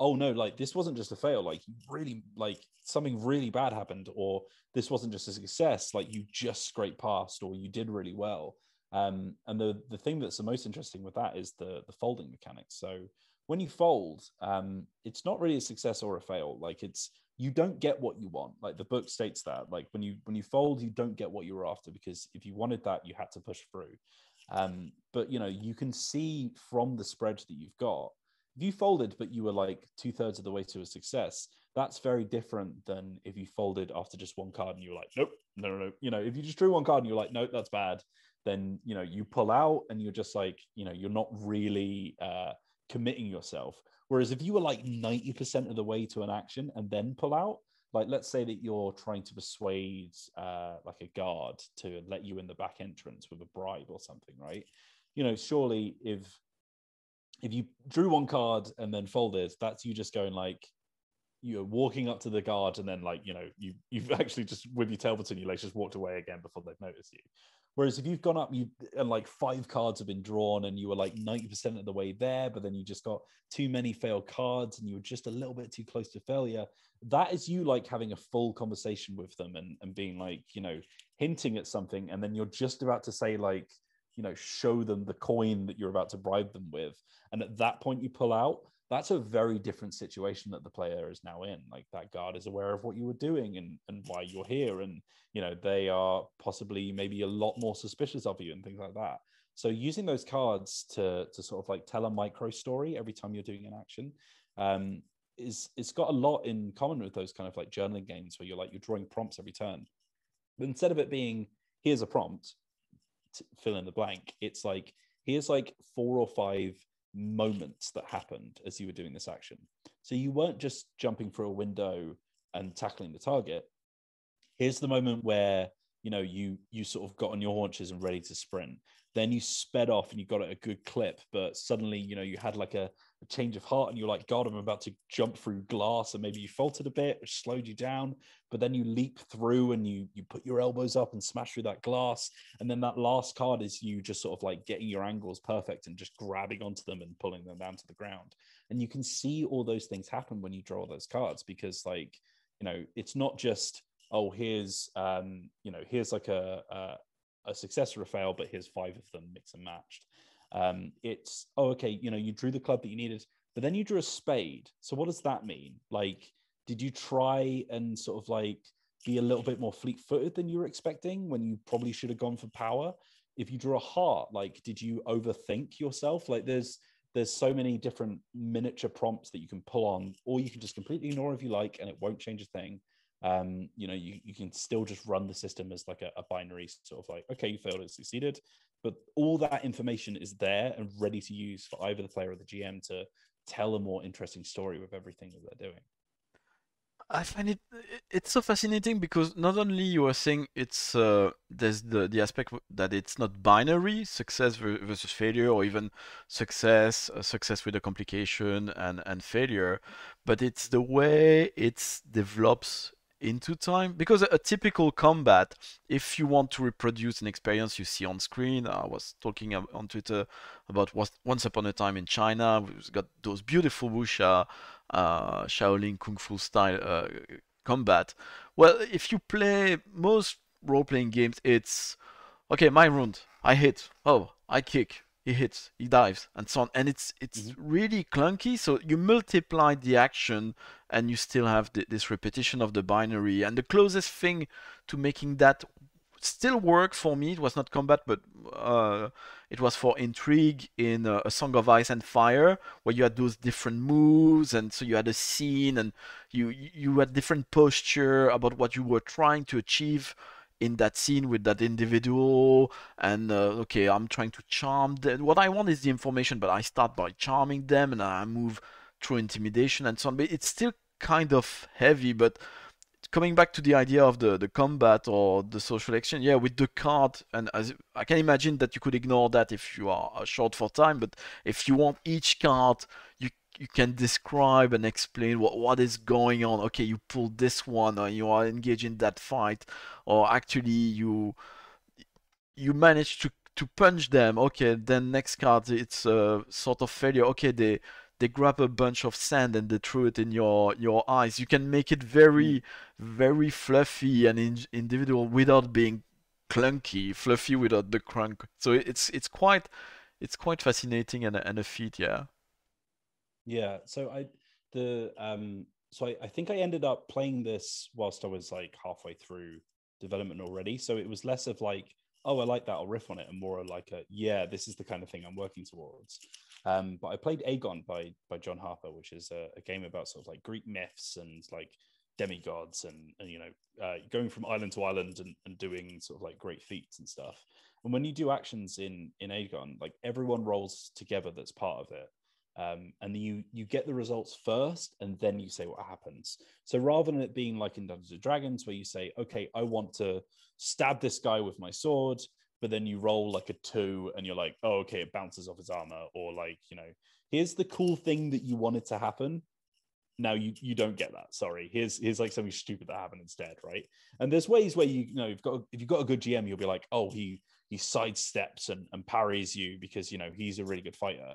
oh no, like this wasn't just a fail, like really, like something really bad happened, or this wasn't just a success, like you just scraped past, or you did really well. And the thing that's the most interesting with that is the folding mechanics. So when you fold, it's not really a success or a fail. Like, it's, you don't get what you want. Like, the book states that, like, when you fold, you don't get what you were after, because if you wanted that, you had to push through. But you know, you can see from the spread that you've got, if you folded, but you were like 2/3 of the way to a success, that's very different than if you folded after just one card and you were like, nope, no. You know, if you just drew one card and you're like, nope, that's bad, then, you know, you pull out and you're just like, you know, you're not really committing yourself. Whereas if you were like 90% of the way to an action and then pull out, like, let's say that you're trying to persuade like a guard to let you in the back entrance with a bribe or something, right? You know, surely if you drew one card and then folded, that's you just going like, you're walking up to the guard and then, like, you know, you've actually just, with your tail between your legs, just walked away again before they've noticed you. Whereas if you've gone up, and like 5 cards have been drawn and you were like 90% of the way there, but then you just got too many failed cards and you were just a little bit too close to failure, that is you like having a full conversation with them and being like, you know, hinting at something. And then you're just about to say, like, you know, show them the coin that you're about to bribe them with. And at that point you pull out. That's a very different situation that the player is now in. Like, that guard is aware of what you were doing and why you're here. And, you know, they are possibly maybe a lot more suspicious of you and things like that. So using those cards to sort of like tell a micro story every time you're doing an action, it's got a lot in common with those kind of like journaling games where you're drawing prompts every turn. But instead of it being, here's a prompt, fill in the blank, it's like, here's like 4 or 5 moments that happened as you were doing this action. So you weren't just jumping through a window and tackling the target. Here's the moment where, you know, you sort of got on your haunches and ready to sprint. Then you sped off and you got at a good clip, but suddenly, you know, you had like a change of heart and you're like, God, I'm about to jump through glass. And maybe you faltered a bit, which slowed you down, but then you leap through and you put your elbows up and smash through that glass. And then that last card is you just sort of like getting your angles perfect and just grabbing onto them and pulling them down to the ground. And you can see all those things happen when you draw those cards, because, like, you know, it's not just, oh, here's, you know, here's like a success or a fail, but here's 5 of them mixed and matched. It's, oh, okay, you know, you drew the club that you needed, but then you drew a spade. So what does that mean? Like, did you try and sort of like be a little bit more fleet-footed than you were expecting when you probably should have gone for power? If you drew a heart, like, did you overthink yourself? Like, there's so many different miniature prompts that you can pull on, or you can just completely ignore if you like, and it won't change a thing. You know, you can still just run the system as like a binary sort of like, okay, you failed, it succeeded. But all that information is there and ready to use for either the player or the GM to tell a more interesting story with everything that they're doing. I find it's so fascinating, because not only you are saying it's there's the aspect that it's not binary, success versus failure, or even success with a complication and failure, but it's the way it develops into time. Because a typical combat, if you want to reproduce an experience you see on screen, I was talking on Twitter about Once Upon a Time in China. We've got those beautiful wuxia, Shaolin Kung Fu style combat. Well, if you play most role-playing games, it's, okay, my round, I hit, oh, I kick, he hits, he dives, and so on. And it's mm-hmm. really clunky. So you multiply the action and you still have this repetition of the binary. And the closest thing to making that still work for me, it was not combat, but it was for intrigue in A Song of Ice and Fire, where you had those different moves, and so you had a scene and you had different posture about what you were trying to achieve in that scene with that individual. And okay, I'm trying to charm them. What I want is the information, but I start by charming them and I move through intimidation and so on. But it's still kind of heavy. But coming back to the idea of the combat or the social action, yeah, with the card, and as I can imagine that you could ignore that if you are short for time, but if you want each card, you can describe and explain what is going on. Okay, you pulled this one, or you are engaged in that fight, or actually you managed to punch them. Okay, then next card, it's a sort of failure. Okay, they grab a bunch of sand and they threw it in your eyes. You can make it very, very fluffy and individual without being clunky, fluffy without the crunk. So it's quite fascinating and a feat, yeah. Yeah. So I think I ended up playing this whilst I was like halfway through development already. So it was less of like, oh, I like that, I'll riff on it, and more like a, yeah, this is the kind of thing I'm working towards. But I played Aegon by John Harper, which is a game about sort of like Greek myths and like demigods and you know, going from island to island and doing sort of like great feats and stuff. And when you do actions in Aegon, like everyone rolls together that's part of it. And you get the results first, and then you say what happens. So rather than it being like in Dungeons and Dragons, where you say, okay, I want to stab this guy with my sword, but then you roll like a 2, and you're like, oh, okay, it bounces off his armor, or like, you know, here's the cool thing that you wanted to happen. Now you don't get that. Sorry, here's like something stupid that happened instead, right? And there's ways where if you've got a good GM, you'll be like, oh, he sidesteps and parries you because you know he's a really good fighter.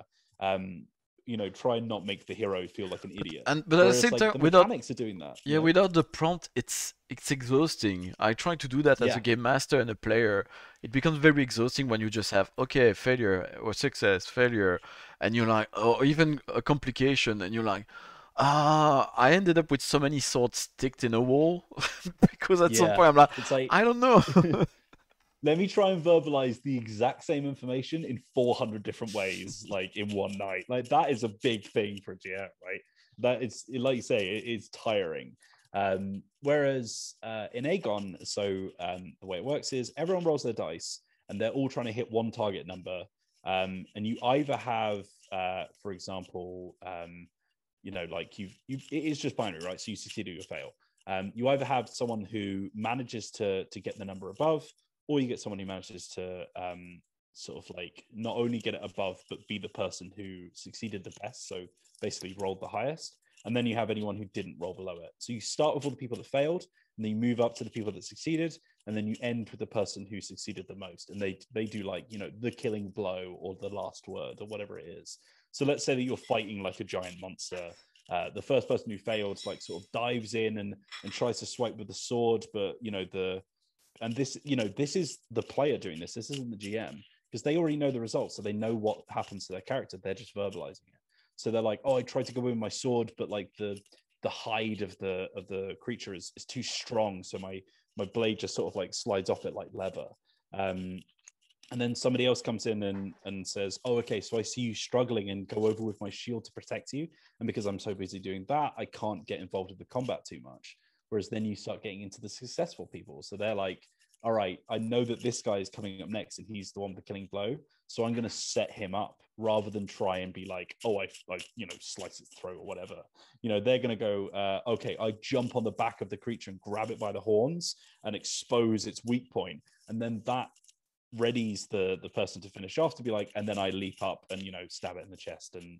You know, try and not make the hero feel like an idiot. But at the same time, without mechanics are doing that. Yeah, you know? Without the prompt, it's exhausting. I try to do that as a game master and a player. It becomes very exhausting when you just have okay, failure or success, failure, and you're like, or even a complication, and you're like, I ended up with so many swords sticked in a wall because at some point I'm like, it's like, I don't know. Let me try and verbalize the exact same information in 400 different ways, like in one night. Like that is a big thing for a GM, right? That is, like you say, it's tiring. Whereas in Aegon, so the way it works is everyone rolls their dice and they're all trying to hit one target number. And you either have, for example, you know, like it is just binary, right? So you succeed or you fail. You either have someone who manages to get the number above, or you get someone who manages to sort of like not only get it above, but be the person who succeeded the best. So basically rolled the highest. And then you have anyone who didn't roll below it. So you start with all the people that failed, and then you move up to the people that succeeded. And then you end with the person who succeeded the most. And they do like, you know, the killing blow or the last word or whatever it is. So let's say that you're fighting like a giant monster. The first person who failed like sort of dives in and tries to swipe with the sword, but you know, this is the player doing this. This isn't the GM, because they already know the results. So they know what happens to their character. They're just verbalizing it. So they're like, oh, I tried to go in with my sword, but like the hide of the creature is too strong. So my blade just sort of like slides off it like leather. And then somebody else comes in and says, oh, okay, so I see you struggling, and go over with my shield to protect you. And because I'm so busy doing that, I can't get involved with the combat too much. Whereas then you start getting into the successful people. So they're like, all right, I know that this guy is coming up next and he's the one with the killing blow. So I'm going to set him up rather than try and be like, oh, I slice its throat or whatever. You know, they're going to go, okay, I jump on the back of the creature and grab it by the horns and expose its weak point. And then that readies the person to finish off to be like, and then I leap up and, you know, stab it in the chest and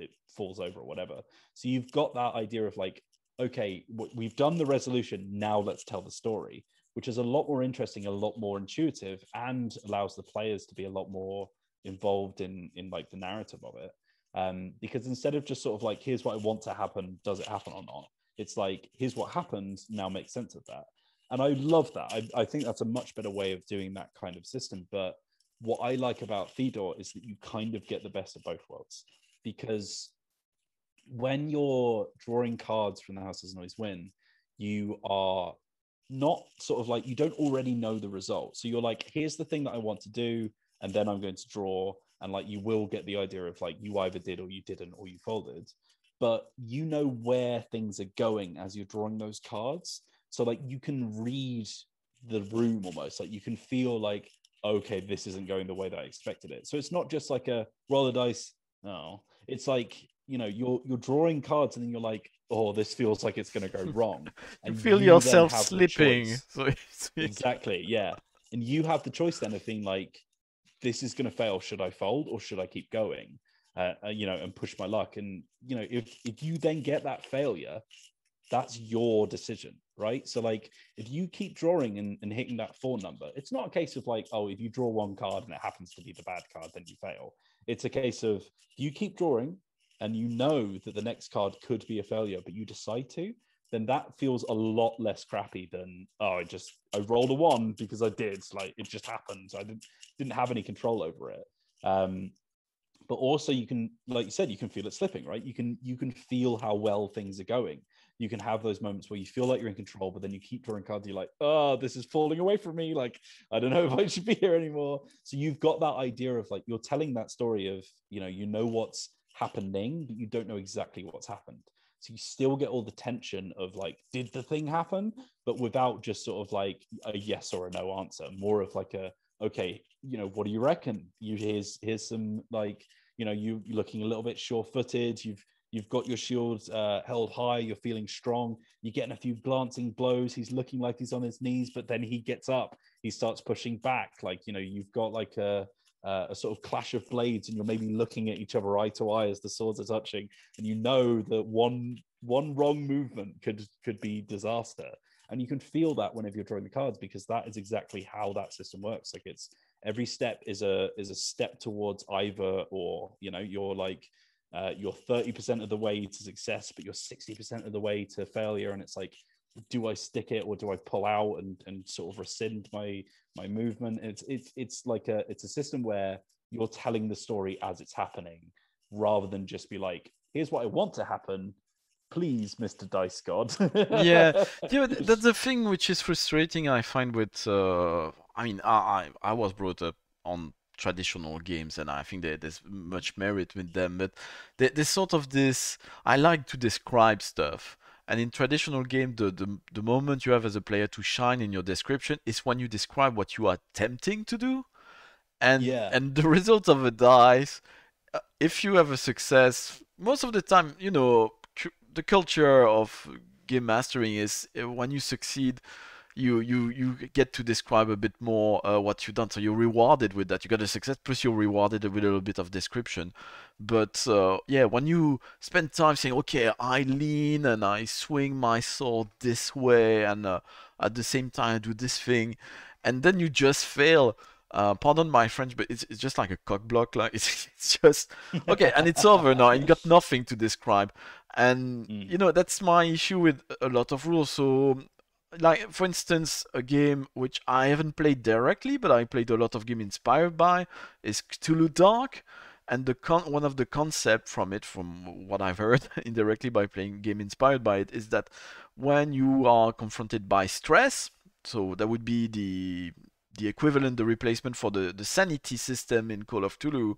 it falls over or whatever. So you've got that idea of like, okay, we've done the resolution, now let's tell the story, which is a lot more interesting, a lot more intuitive, and allows the players to be a lot more involved in like the narrative of it. Because instead of just sort of like, here's what I want to happen, does it happen or not? It's like, here's what happened, now make sense of that. And I love that. I think that's a much better way of doing that kind of system. But what I like about Theodore is that you kind of get the best of both worlds, because when you're drawing cards from The House Doesn't Always Win, you are not sort of like, you don't already know the result. So you're like, here's the thing that I want to do, and then I'm going to draw. And like, you will get the idea of like, you either did or you didn't, or you folded. But you know where things are going as you're drawing those cards. So like, you can read the room almost. Like you can feel like, okay, this isn't going the way that I expected it. So it's not just like a roll the dice. No, it's like, you know, you're drawing cards and then you're like, oh, this feels like it's going to go wrong. And you feel yourself slipping. Exactly, yeah. And you have the choice then of being like, this is going to fail. Should I fold or should I keep going? You know, and push my luck. And, you know, if you then get that failure, that's your decision, right? So like, if you keep drawing and hitting that 4 number, it's not a case of like, oh, if you draw one card and it happens to be the bad card, then you fail. It's a case of you keep drawing, and you know that the next card could be a failure, but you decide to, then that feels a lot less crappy than, oh, I rolled a one because I did. Like, it just happened. I didn't have any control over it. But also you can, like you said, you can feel it slipping, right? You can feel how well things are going. You can have those moments where you feel like you're in control, but then you keep drawing cards, you're like, oh, this is falling away from me. Like, I don't know if I should be here anymore. So you've got that idea of, like, you're telling that story of, you know what's happening, but you don't know exactly what's happened. So you still get all the tension of, like, did the thing happen? But without just sort of like a yes or a no answer, more of like a, okay, what do you reckon? Here's some, like, you're looking a little bit sure-footed. You've got your shield held high. You're feeling strong. You're getting a few glancing blows. He's looking like he's on his knees, but then he gets up. He starts pushing back. Like, you've got like a sort of clash of blades, and you're maybe looking at each other eye to eye as the swords are touching, and you know that one wrong movement could be disaster. And you can feel that whenever you're drawing the cards, because that is exactly how that system works. Like, it's every step is a step towards either or. You're like, you're 30% of the way to success, but you're 60% of the way to failure. And it's like, do I stick it or do I pull out and sort of rescind my movement? And it's like it's a system where you're telling the story as it's happening, rather than just be like, here's what I want to happen. Please, Mr. Dice God. Yeah, that's the thing which is frustrating, I find, with... I was brought up on traditional games, and I think there's much merit with them, but there's sort of this... I like to describe stuff, and in traditional game, the moment you have as a player to shine in your description is when you describe what you are attempting to do, and the result of a dice, if you have a success, most of the time, the culture of game mastering is when you succeed, you get to describe a bit more what you've done. So you're rewarded with that. You got a success, plus you're rewarded with a little bit of description. But when you spend time saying, okay, I lean and I swing my sword this way, and at the same time I do this thing, and then you just fail. Pardon my French, but it's just like a cock block. Like it's just okay, and it's over now. You got nothing to describe, and that's my issue with a lot of rules. So, like, for instance, a game which I haven't played directly, but I played a lot of games inspired by, is Cthulhu Dark, and one of the concepts from it, from what I've heard indirectly by playing game inspired by it, is that when you are confronted by stress, so that would be the equivalent, the replacement for the sanity system in Call of Cthulhu.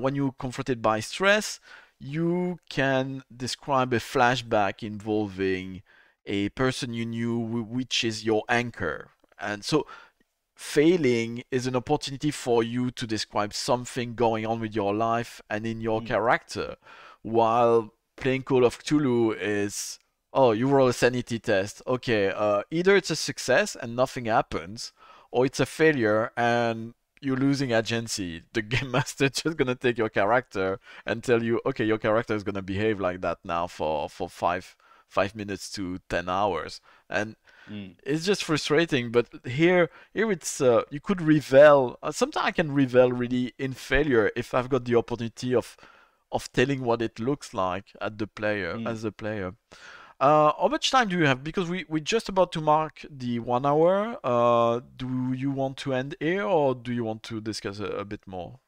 When you're confronted by stress, you can describe a flashback involving a person you knew, which is your anchor. And so failing is an opportunity for you to describe something going on with your life and in your character, while playing Call of Cthulhu is, oh, you roll a sanity test. Okay, either it's a success and nothing happens, or it's a failure and you're losing agency. The game master just gonna take your character and tell you, okay, your character is gonna behave like that now for five minutes to 10 hours, and it's just frustrating. But here it's you could revel. Sometimes I can revel really in failure if I've got the opportunity of telling what it looks like as a player. How much time do you have? Because we're just about to mark the 1 hour. Do you want to end here, or do you want to discuss a bit more?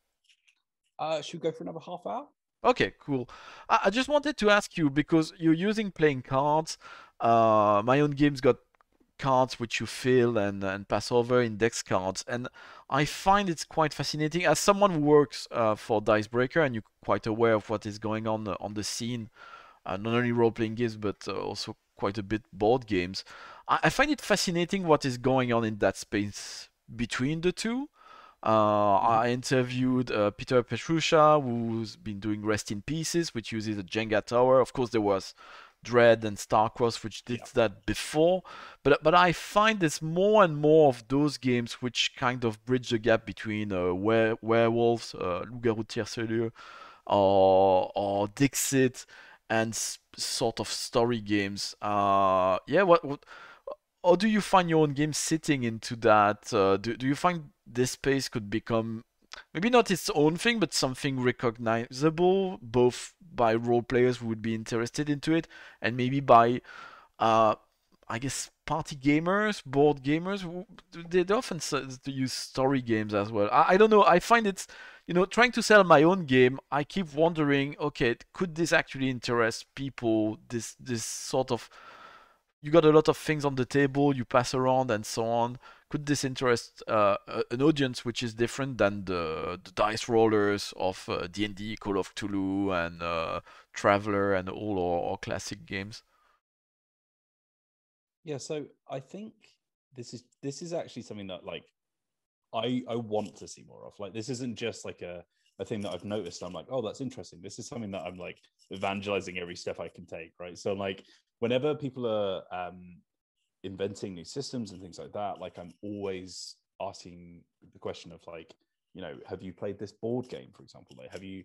Should we go for another half hour? Okay, cool. I just wanted to ask you, because you're using playing cards. My own game's got cards which you fill and pass over index cards, and I find it's quite fascinating. As someone who works for Dicebreaker, and you're quite aware of what is going on the scene, not only role-playing games, but also quite a bit board games. I find it fascinating what is going on in that space between the two. I interviewed Peter Petrusha, who's been doing Rest in Pieces, which uses a Jenga tower. Of course, there was Dread and Starcross, which did that before. But I find there's more and more of those games which kind of bridge the gap between werewolves, Loup-garou Tiercelure, or Dixit, and sort of story games. Or do you find your own game sitting into that? Do you find this space could become maybe not its own thing, but something recognizable, both by role players who would be interested into it, and maybe by I guess party gamers, board gamers, they often use story games as well. I don't know. I find it's, you know, trying to sell my own game, I keep wondering, okay, could this actually interest people? This sort of, you got a lot of things on the table, you pass around and so on. Could this interest an audience which is different than the dice rollers of D&D, Call of Cthulhu, and Traveler, and all our classic games? Yeah, so I think this is actually something that, like, I want to see more of. Like, this isn't just like a thing that I've noticed. I'm like, oh, that's interesting. This is something that I'm like evangelizing every step I can take, right? So like, whenever people are inventing new systems and things like that, like, I'm always asking the question of, like, you know, have you played this board game, for example? Like, have you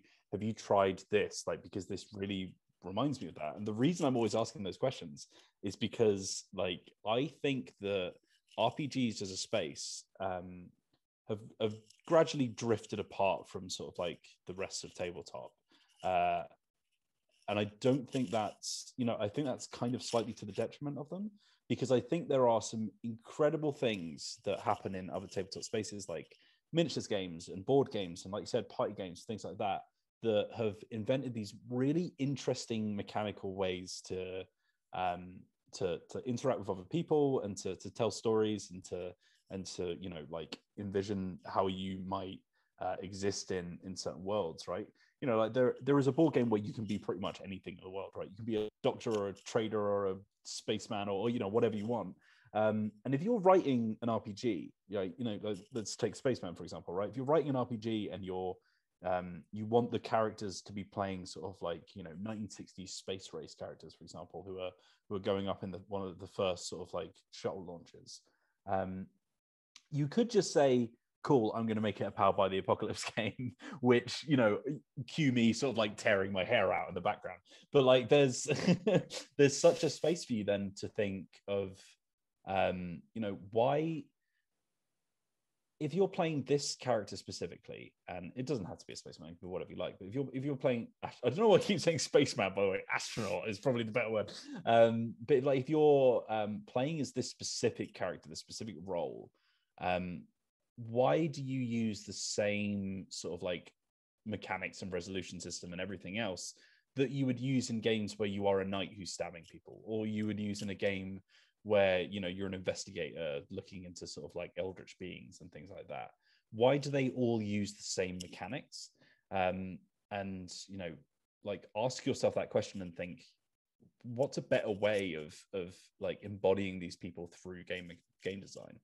tried this? Like, because this really reminds me of that. And the reason I'm always asking those questions is because, like, I think that RPGs as a space have gradually drifted apart from sort of like the rest of tabletop. And I don't think that's, you know, I think that's kind of slightly to the detriment of them, because I think there are some incredible things that happen in other tabletop spaces, like miniatures games and board games and, like you said, party games, things like that, that have invented these really interesting mechanical ways to interact with other people and to tell stories and to you know, like, envision how you might exist in certain worlds, right? You know, like, there is a board game where you can be pretty much anything in the world, right? You can be a doctor or a trader or a spaceman or you know, whatever you want. And if you're writing an RPG, you know, let's take Spaceman for example, right? If you're writing an RPG and you're you want the characters to be playing sort of like, you know, 1960s space race characters, for example, who are going up in one of the first sort of like shuttle launches. You could just say, cool, I'm going to make it a Powered by the Apocalypse game, which, you know, cue me sort of like tearing my hair out in the background. But like, there's such a space for you then to think of, you know, why... If you're playing this character specifically, and it doesn't have to be a spaceman, it can be whatever you like, but if you're playing, I don't know why I keep saying spaceman, by the way, astronaut is probably the better word. But like, if you're playing as this specific character, this specific role, why do you use the same sort of like mechanics and resolution system and everything else that you would use in games where you are a knight who's stabbing people, or you would use in a game where, you know, you're an investigator looking into sort of like eldritch beings and things like that? Why do they all use the same mechanics? And, you know, like, ask yourself that question and think, what's a better way of like embodying these people through game design?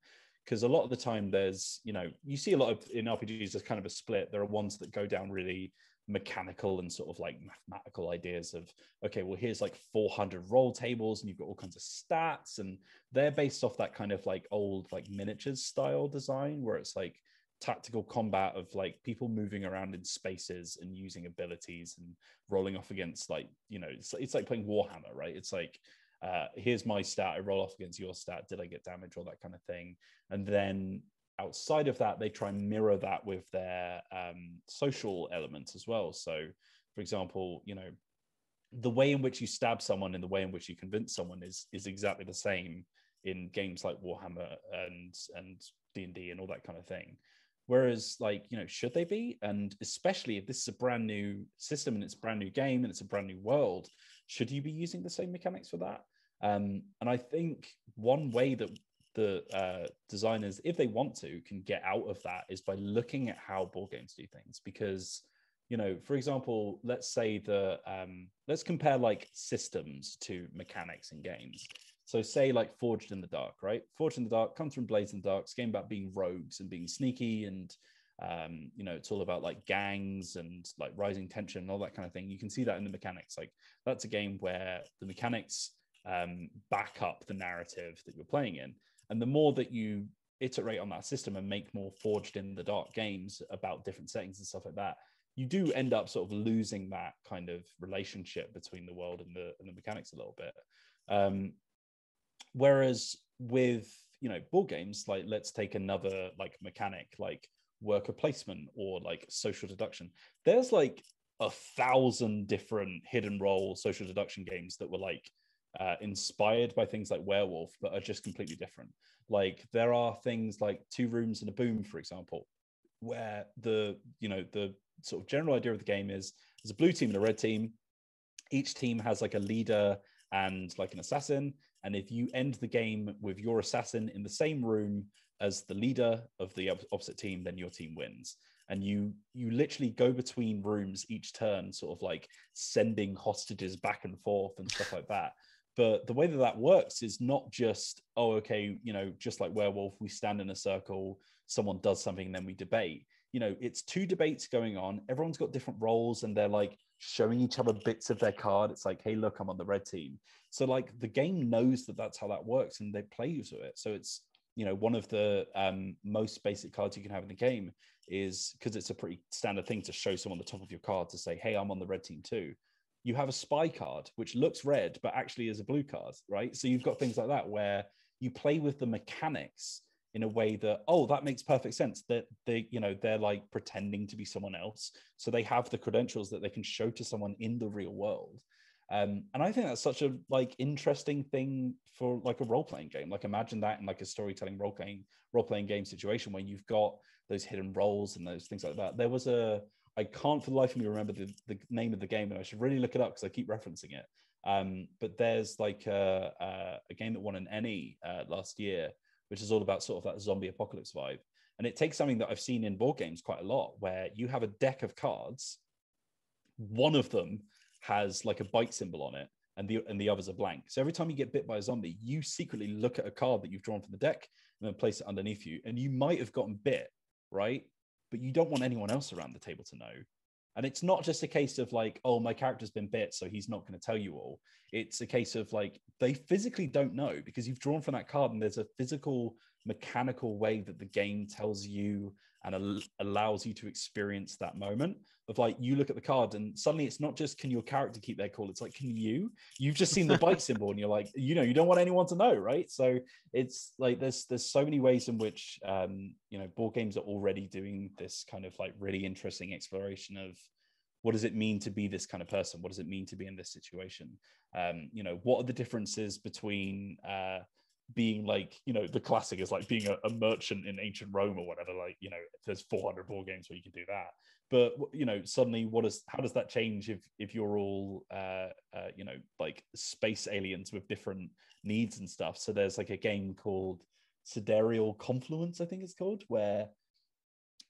Because a lot of the time there's, you know, you see a lot of, in RPGs, there's kind of a split. There are ones that go down really mechanical and sort of like mathematical ideas of, okay, well, here's like 400 roll tables and you've got all kinds of stats, and they're based off that kind of like old like miniatures style design where it's like tactical combat of like people moving around in spaces and using abilities and rolling off against, like, you know, it's like playing Warhammer, right? It's like, here's my stat, I roll off against your stat, did I get damage, all that kind of thing. And then outside of that, they try and mirror that with their social elements as well. So, for example, you know, the way in which you stab someone and the way in which you convince someone is exactly the same in games like Warhammer and D&D and all that kind of thing. Whereas, like, you know, should they be? And especially if this is a brand new system and it's a brand new game and it's a brand new world, should you be using the same mechanics for that? And I think one way that the designers, if they want to, can get out of that is by looking at how board games do things. Because, you know, for example, let's say let's compare like systems to mechanics in games. So say like Forged in the Dark, right? Forged in the Dark comes from Blades in the Dark. It's a game about being rogues and being sneaky, and you know, it's all about like gangs and like rising tension and all that kind of thing. You can see that in the mechanics. Like, that's a game where the mechanics back up the narrative that you're playing in. And the more that you iterate on that system and make more Forged in the Dark games about different settings and stuff like that, you do end up sort of losing that kind of relationship between the world and the mechanics a little bit. Whereas with, you know, board games, like, let's take another like mechanic, like worker placement or like social deduction. There's like 1,000 different hidden role social deduction games that were like inspired by things like Werewolf, but are just completely different. Like there are things like Two Rooms and a Boom, for example, where the sort of general idea of the game is there's a blue team and a red team. Each team has like a leader and like an assassin. And if you end the game with your assassin in the same room as the leader of the opposite team, then your team wins. And you literally go between rooms each turn, sort of like sending hostages back and forth and stuff like that. But the way that that works is not just, oh, okay, just like Werewolf, we stand in a circle, someone does something, and then we debate. It's two debates going on. Everyone's got different roles, and they're like showing each other bits of their card. It's like, hey, look, I'm on the red team. So like the game knows that that's how that works, and they play to it. So it's, one of the most basic cards you can have in the game is, because it's a pretty standard thing to show someone the top of your card to say, hey, I'm on the red team too. You have a spy card, which looks red, but actually is a blue card, right? So you've got things like that where you play with the mechanics in a way that, oh, that makes perfect sense, that they're like pretending to be someone else. So they have the credentials that they can show to someone in the real world. And I think that's such a like interesting thing for like a role-playing game. Like imagine that in like a storytelling role-playing game situation where you've got those hidden roles and those things like that. There was a, I can't for the life of me remember the name of the game, and I should really look it up because I keep referencing it. But there's like a game that won an Emmy last year, which is all about sort of that zombie apocalypse vibe. And it takes something that I've seen in board games quite a lot, where you have a deck of cards. One of them has like a bite symbol on it, and the others are blank. So every time you get bit by a zombie, you secretly look at a card that you've drawn from the deck and then place it underneath you. And you might have gotten bit, right? But you don't want anyone else around the table to know. And it's not just a case of like, oh, my character's been bit, so he's not going to tell you all. It's a case of like, they physically don't know because you've drawn from that card, and there's a physical, mechanical way that the game tells you and allows you to experience that moment of like, you look at the card and suddenly it's not just, can your character keep their cool? It's like, can you? You've just seen the bite symbol and you're like, you don't want anyone to know, right? So it's like, there's so many ways in which, board games are already doing this kind of like really interesting exploration of what does it mean to be this kind of person? What does it mean to be in this situation? What are the differences between, being like, the classic is like being a merchant in ancient Rome or whatever, like, there's 400 board games where you can do that. But, suddenly how does that change if you're all, like space aliens with different needs and stuff? So there's like a game called Sidereal Confluence, I think it's called, where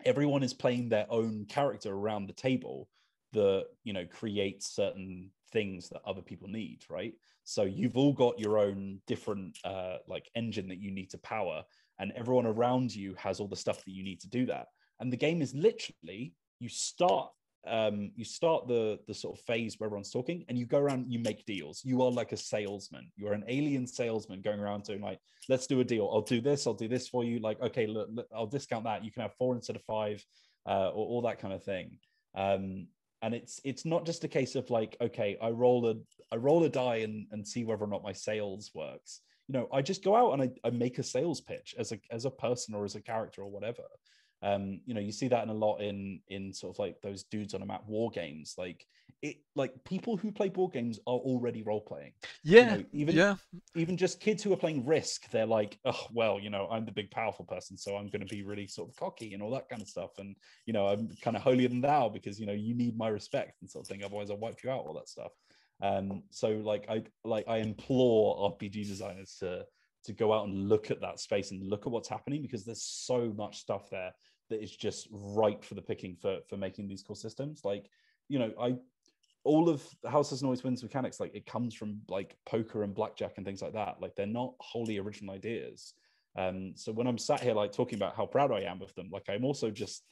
everyone is playing their own character around the table that, creates certain things that other people need, right? So you've all got your own different like engine that you need to power, and everyone around you has all the stuff that you need to do that. And the game is literally, you start the sort of phase where everyone's talking, and you go around, you make deals. You are like a salesman. You are an alien salesman going around doing like, let's do a deal. I'll do this for you. Like, okay, look, I'll discount that. You can have 4 instead of 5, or all that kind of thing. And it's not just a case of like, okay, I roll a die and see whether or not my sales works. I just go out and I make a sales pitch as a person or as a character or whatever. You see that in a lot in sort of like those dudes on a map war games. Like people who play board games are already role playing. Yeah. Even just kids who are playing Risk, they're like, oh well, I'm the big powerful person, so I'm going to be really sort of cocky and all that kind of stuff, and I'm kind of holier than thou because you need my respect and sort of thing, otherwise I'll wipe you out, all that stuff. So like I implore RPG designers to go out and look at that space and look at what's happening, because there's so much stuff there that is just ripe for the picking for making these cool systems. Like, all of The House Doesn't Always Win's mechanics, like it comes from like poker and blackjack and things like that. Like they're not wholly original ideas. So when I'm sat here like talking about how proud I am of them, like I'm also just,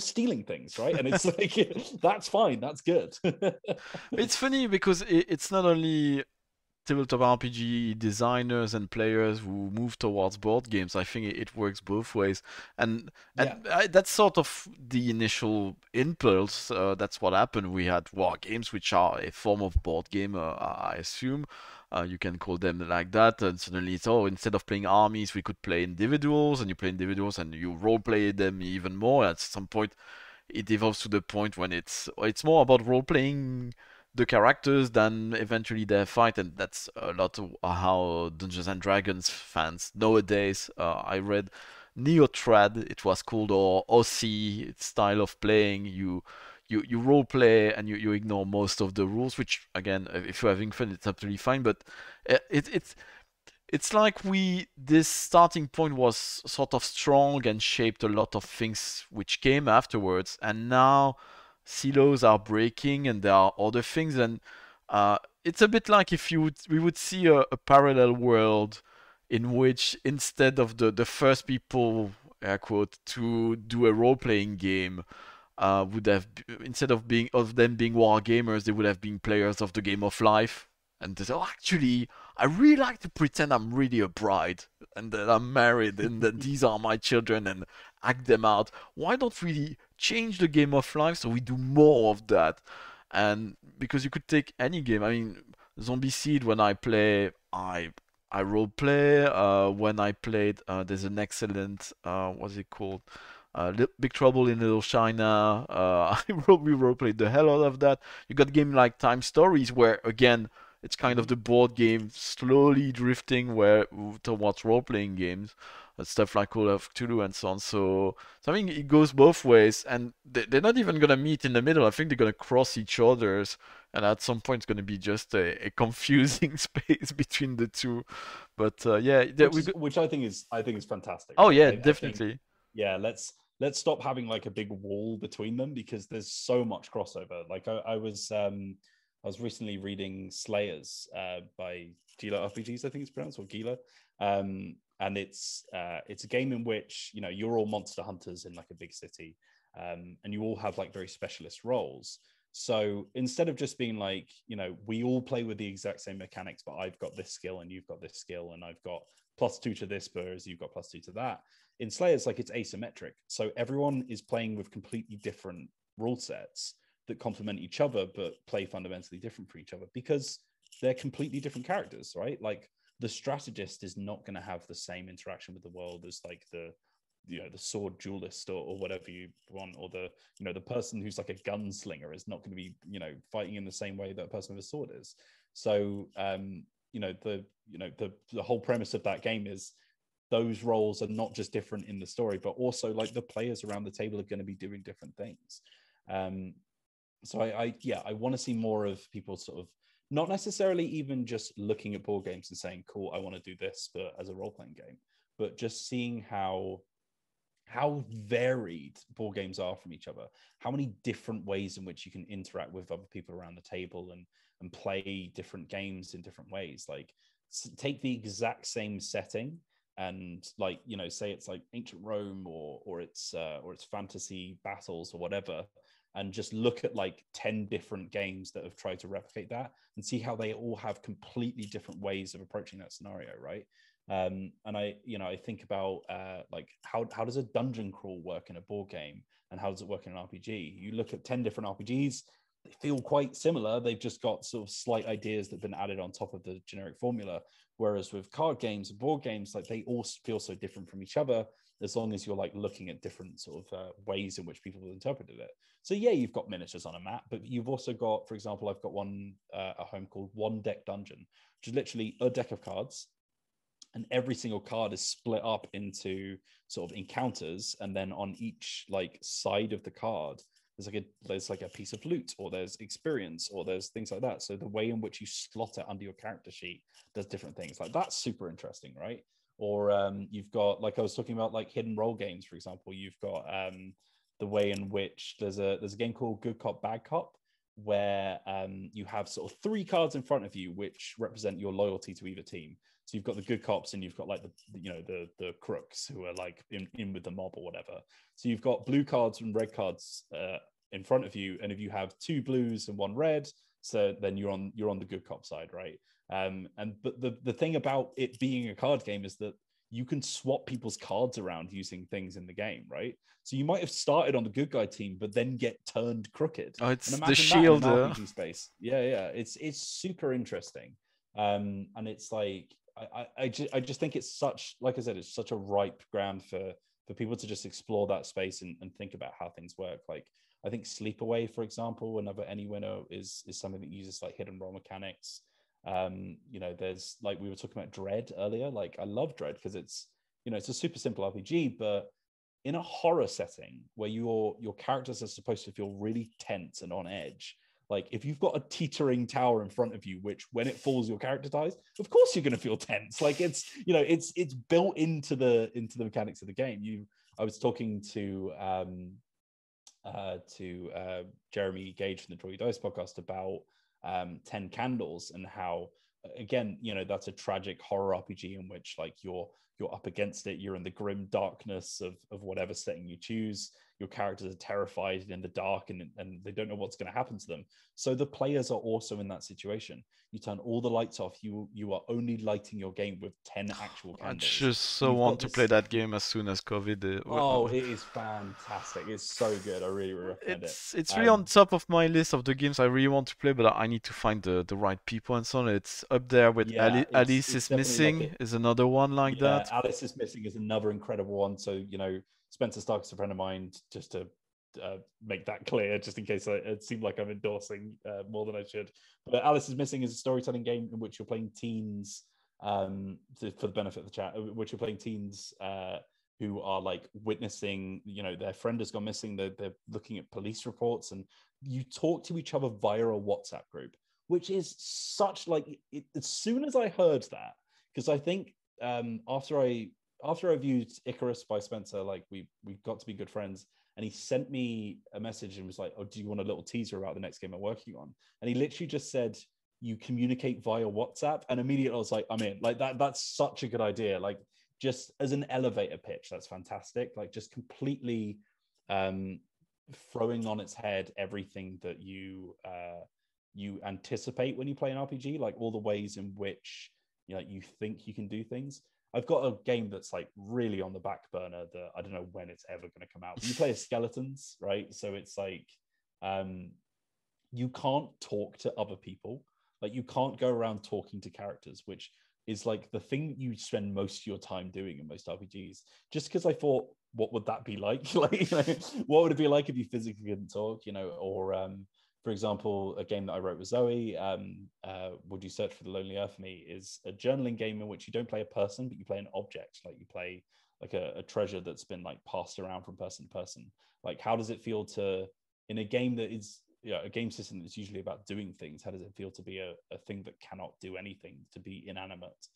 stealing things, right? And it's like, that's fine, that's good. It's funny because it's not only tabletop RPG designers and players who move towards board games. I think it works both ways, and yeah. That's sort of the initial impulse. That's what happened. We had war games, which are a form of board game, I assume. You can call them like that, and suddenly it's, oh, instead of playing armies, we could play individuals, and you play individuals, and you role-play them even more. At some point, it evolves to the point when it's more about role-playing the characters than eventually their fight, and that's a lot of how Dungeons and Dragons fans nowadays. I read Neo-Trad, it was called, or OC style of playing. You role play and you ignore most of the rules, which again, if you have infinite, it's absolutely fine. But it's like this starting point was sort of strong and shaped a lot of things which came afterwards, and now silos are breaking and there are other things, and it's a bit like if we would see a parallel world in which instead of the first people, air quote, to do a role-playing game, would have, instead of them being war gamers, they would have been players of the game of life, and they say, oh, actually, I really like to pretend I'm really a bride and that I'm married and that these are my children and act them out. Why don't we change the game of life so we do more of that? And because you could take any game. I mean, Zombicide, when I play, I roleplay. When I played, there's an excellent, what's it called? Big Trouble in Little China. We roleplayed the hell out of that. You got game like Time Stories where, again, it's kind of the board game slowly drifting towards role-playing games, stuff like Call of Cthulhu and so on. So I think it goes both ways, and they're not even going to meet in the middle. I think they're going to cross each other's, and at some point it's going to be just a confusing space between the two. But yeah, which I think is fantastic. Oh yeah, definitely. Let's stop having like a big wall between them, because there's so much crossover. Like I was recently reading Slayers by Gila RPGs, I think it's pronounced, or Gila. And it's a game in which, you know, you're all monster hunters in like a big city, and you all have like very specialist roles. So instead of just being like, you know, we all play with the exact same mechanics, but I've got this skill and you've got this skill and I've got +2 to this, whereas you've got +2 to that. In Slayers, like, it's asymmetric. So everyone is playing with completely different rule sets that complement each other, but play fundamentally different for each other, because they're completely different characters, right? Like the strategist is not going to have the same interaction with the world as like the sword duelist or whatever you want, or the person who's like a gunslinger is not going to be, you know, fighting in the same way that a person with a sword is. So, the whole premise of that game is those roles are not just different in the story, but also like the players around the table are going to be doing different things. So I want to see more of people sort of not necessarily even just looking at board games and saying, cool, I want to do this but as a role-playing game, but just seeing how varied board games are from each other, how many different ways in which you can interact with other people around the table and play different games in different ways. Like take the exact same setting and, like, you know, say it's like ancient Rome or it's fantasy battles or whatever, and just look at like 10 different games that have tried to replicate that and see how they all have completely different ways of approaching that scenario, right? And I think about like how does a dungeon crawl work in a board game and how does it work in an RPG? You look at 10 different RPGs, they feel quite similar. They've just got sort of slight ideas that have been added on top of the generic formula. Whereas with card games and board games, like they all feel so different from each other, as long as you're like looking at different sort of ways in which people have interpreted it. So yeah, you've got miniatures on a map, but you've also got, for example, I've got one at home called One Deck Dungeon, which is literally a deck of cards. And every single card is split up into sort of encounters. And then on each like side of the card, there's like a piece of loot, or there's experience, or there's things like that. So the way in which you slot it under your character sheet does different things. Like that's super interesting, right? Or you've got, like I was talking about, like hidden role games, for example. You've got the way in which there's a game called Good Cop, Bad Cop, where you have sort of 3 cards in front of you which represent your loyalty to either team. So you've got the good cops and you've got like the crooks who are like in with the mob or whatever. So you've got blue cards and red cards in front of you, and if you have 2 blues and 1 red, so then you're on the good cop side, right? But the thing about it being a card game is that you can swap people's cards around using things in the game, right? So you might have started on the good guy team, but then get turned crooked. Oh, it's the shield space. Yeah, it's super interesting, and it's like I just think it's such, like I said, it's such a ripe ground for for people to just explore that space and think about how things work. Like I think Sleepaway, for example, another AnyWinner is something that uses like hit and roll mechanics. You know, there's like, we were talking about Dread earlier. Like I love Dread because it's, you know, it's a super simple RPG, but in a horror setting where your characters are supposed to feel really tense and on edge. Like if you've got a teetering tower in front of you, which when it falls, your character dies, of course you're going to feel tense. Like it's, you know, it's built into the mechanics of the game. I was talking to Jeremy Gage from the Draw Your Dice podcast about 10 Candles and how, again, you know, that's a tragic horror RPG in which like you're up against it. You're in the grim darkness of whatever setting you choose. Your characters are terrified in the dark and they don't know what's going to happen to them. So the players are also in that situation. You turn all the lights off. You are only lighting your game with 10 actual candles. I just so want to play that game as soon as COVID. Oh, it is fantastic. It's so good. I really recommend it. It's really on top of my list of the games I really want to play, but I need to find the right people and so on. It's up there with Alice is Missing is another one like that. Alice is Missing is another incredible one. So, you know, Spencer Stark's a friend of mine, just to make that clear, just in case it seemed like I'm endorsing more than I should. But Alice is Missing is a storytelling game in which you're playing teens, for the benefit of the chat, in which you're playing teens who are like witnessing, you know, their friend has gone missing, they're looking at police reports, and you talk to each other via a WhatsApp group, which is such like, as soon as I heard that, because I think after I viewed Icarus by Spencer, like we got to be good friends, and he sent me a message and was like, oh, do you want a little teaser about the next game I'm working on? And he literally just said, you communicate via WhatsApp, and immediately I was like, I'm in. Like that's such a good idea. Like just as an elevator pitch, that's fantastic. Like just completely throwing on its head everything that you anticipate when you play an RPG, like all the ways in which, you know, you think you can do things. I've got a game that's like really on the back burner that I don't know when it's ever going to come out. You play as skeletons, right? So it's like, you can't talk to other people. Like you can't go around talking to characters, which is like the thing you spend most of your time doing in most RPGs. Just because I thought, what would that be like? Like, you know, what would it be like if you physically couldn't talk, you know, or, for example, a game that I wrote with Zoe, Would You Search for the Lonely Earth Me, is a journaling game in which you don't play a person, but you play an object. Like you play like a treasure that's been like passed around from person to person. Like how does it feel to, in a game that is, you know, a game system that's usually about doing things, how does it feel to be a thing that cannot do anything, to be inanimate?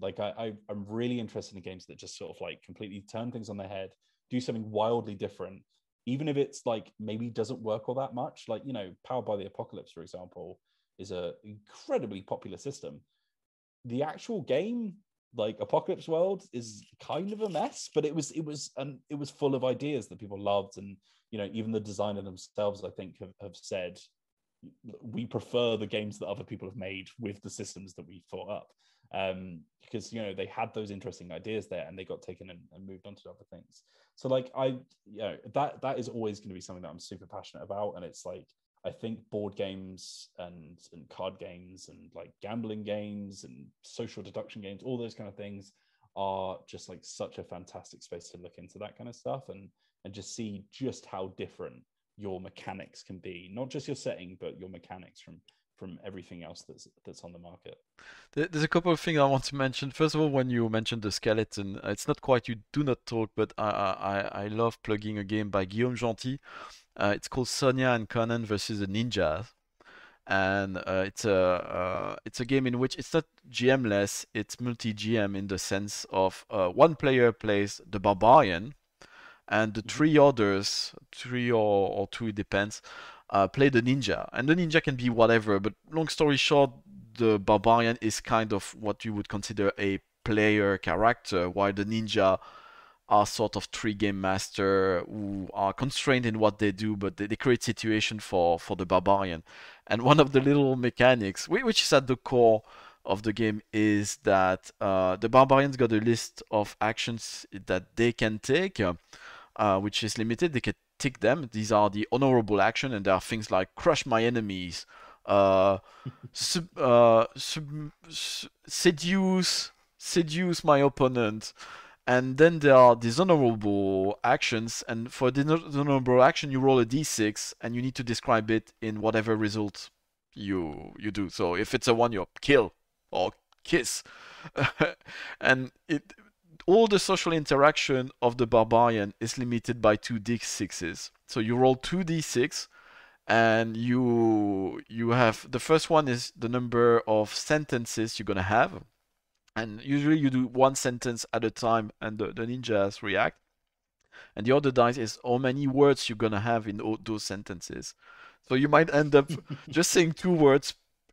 Like I'm really interested in games that just sort of like completely turn things on their head, do something wildly different, even if it's like maybe doesn't work all that much. Like, you know, Powered by the Apocalypse, for example, is an incredibly popular system. The actual game, like Apocalypse World, is kind of a mess, but it was full of ideas that people loved. And, you know, even the designer themselves, I think, have said, we prefer the games that other people have made with the systems that we thought up. Because, you know, they had those interesting ideas there and they got taken and moved on to other things. So like, you know, that is always going to be something that I'm super passionate about. And it's like, I think board games and card games and like gambling games and social deduction games, all those kind of things are just like such a fantastic space to look into that kind of stuff and just see just how different your mechanics can be, not just your setting, but your mechanics from everything else that's on the market. There's a couple of things I want to mention. First of all, when you mentioned the skeleton, it's not quite you do not talk, but I love plugging a game by Guillaume Gentil. It's called Sonia and Conan versus the Ninjas, and it's a game in which it's not GM-less, it's multi-GM in the sense of one player plays the barbarian, and the three others, three or two, it depends, play the ninja. And the ninja can be whatever, but long story short, the barbarian is kind of what you would consider a player character, while the ninja are sort of three game master who are constrained in what they do, but they create situation for the barbarian. And one of the little mechanics, which is at the core of the game, is that the barbarians got a list of actions that they can take, which is limited. They can tick them. These are the honorable action, and there are things like crush my enemies, seduce my opponent, And then there are dishonorable actions, and for dishonorable action you roll a d6 and you need to describe it in whatever result you do. So if it's a 1, you're kill or kiss. And all the social interaction of the barbarian is limited by 2d6s. So you roll 2d6 and you have, the first one is the number of sentences you're gonna have. And usually you do one sentence at a time, and the ninjas react. And the other dice is how many words you're going to have in all those sentences. So you might end up just saying 2 words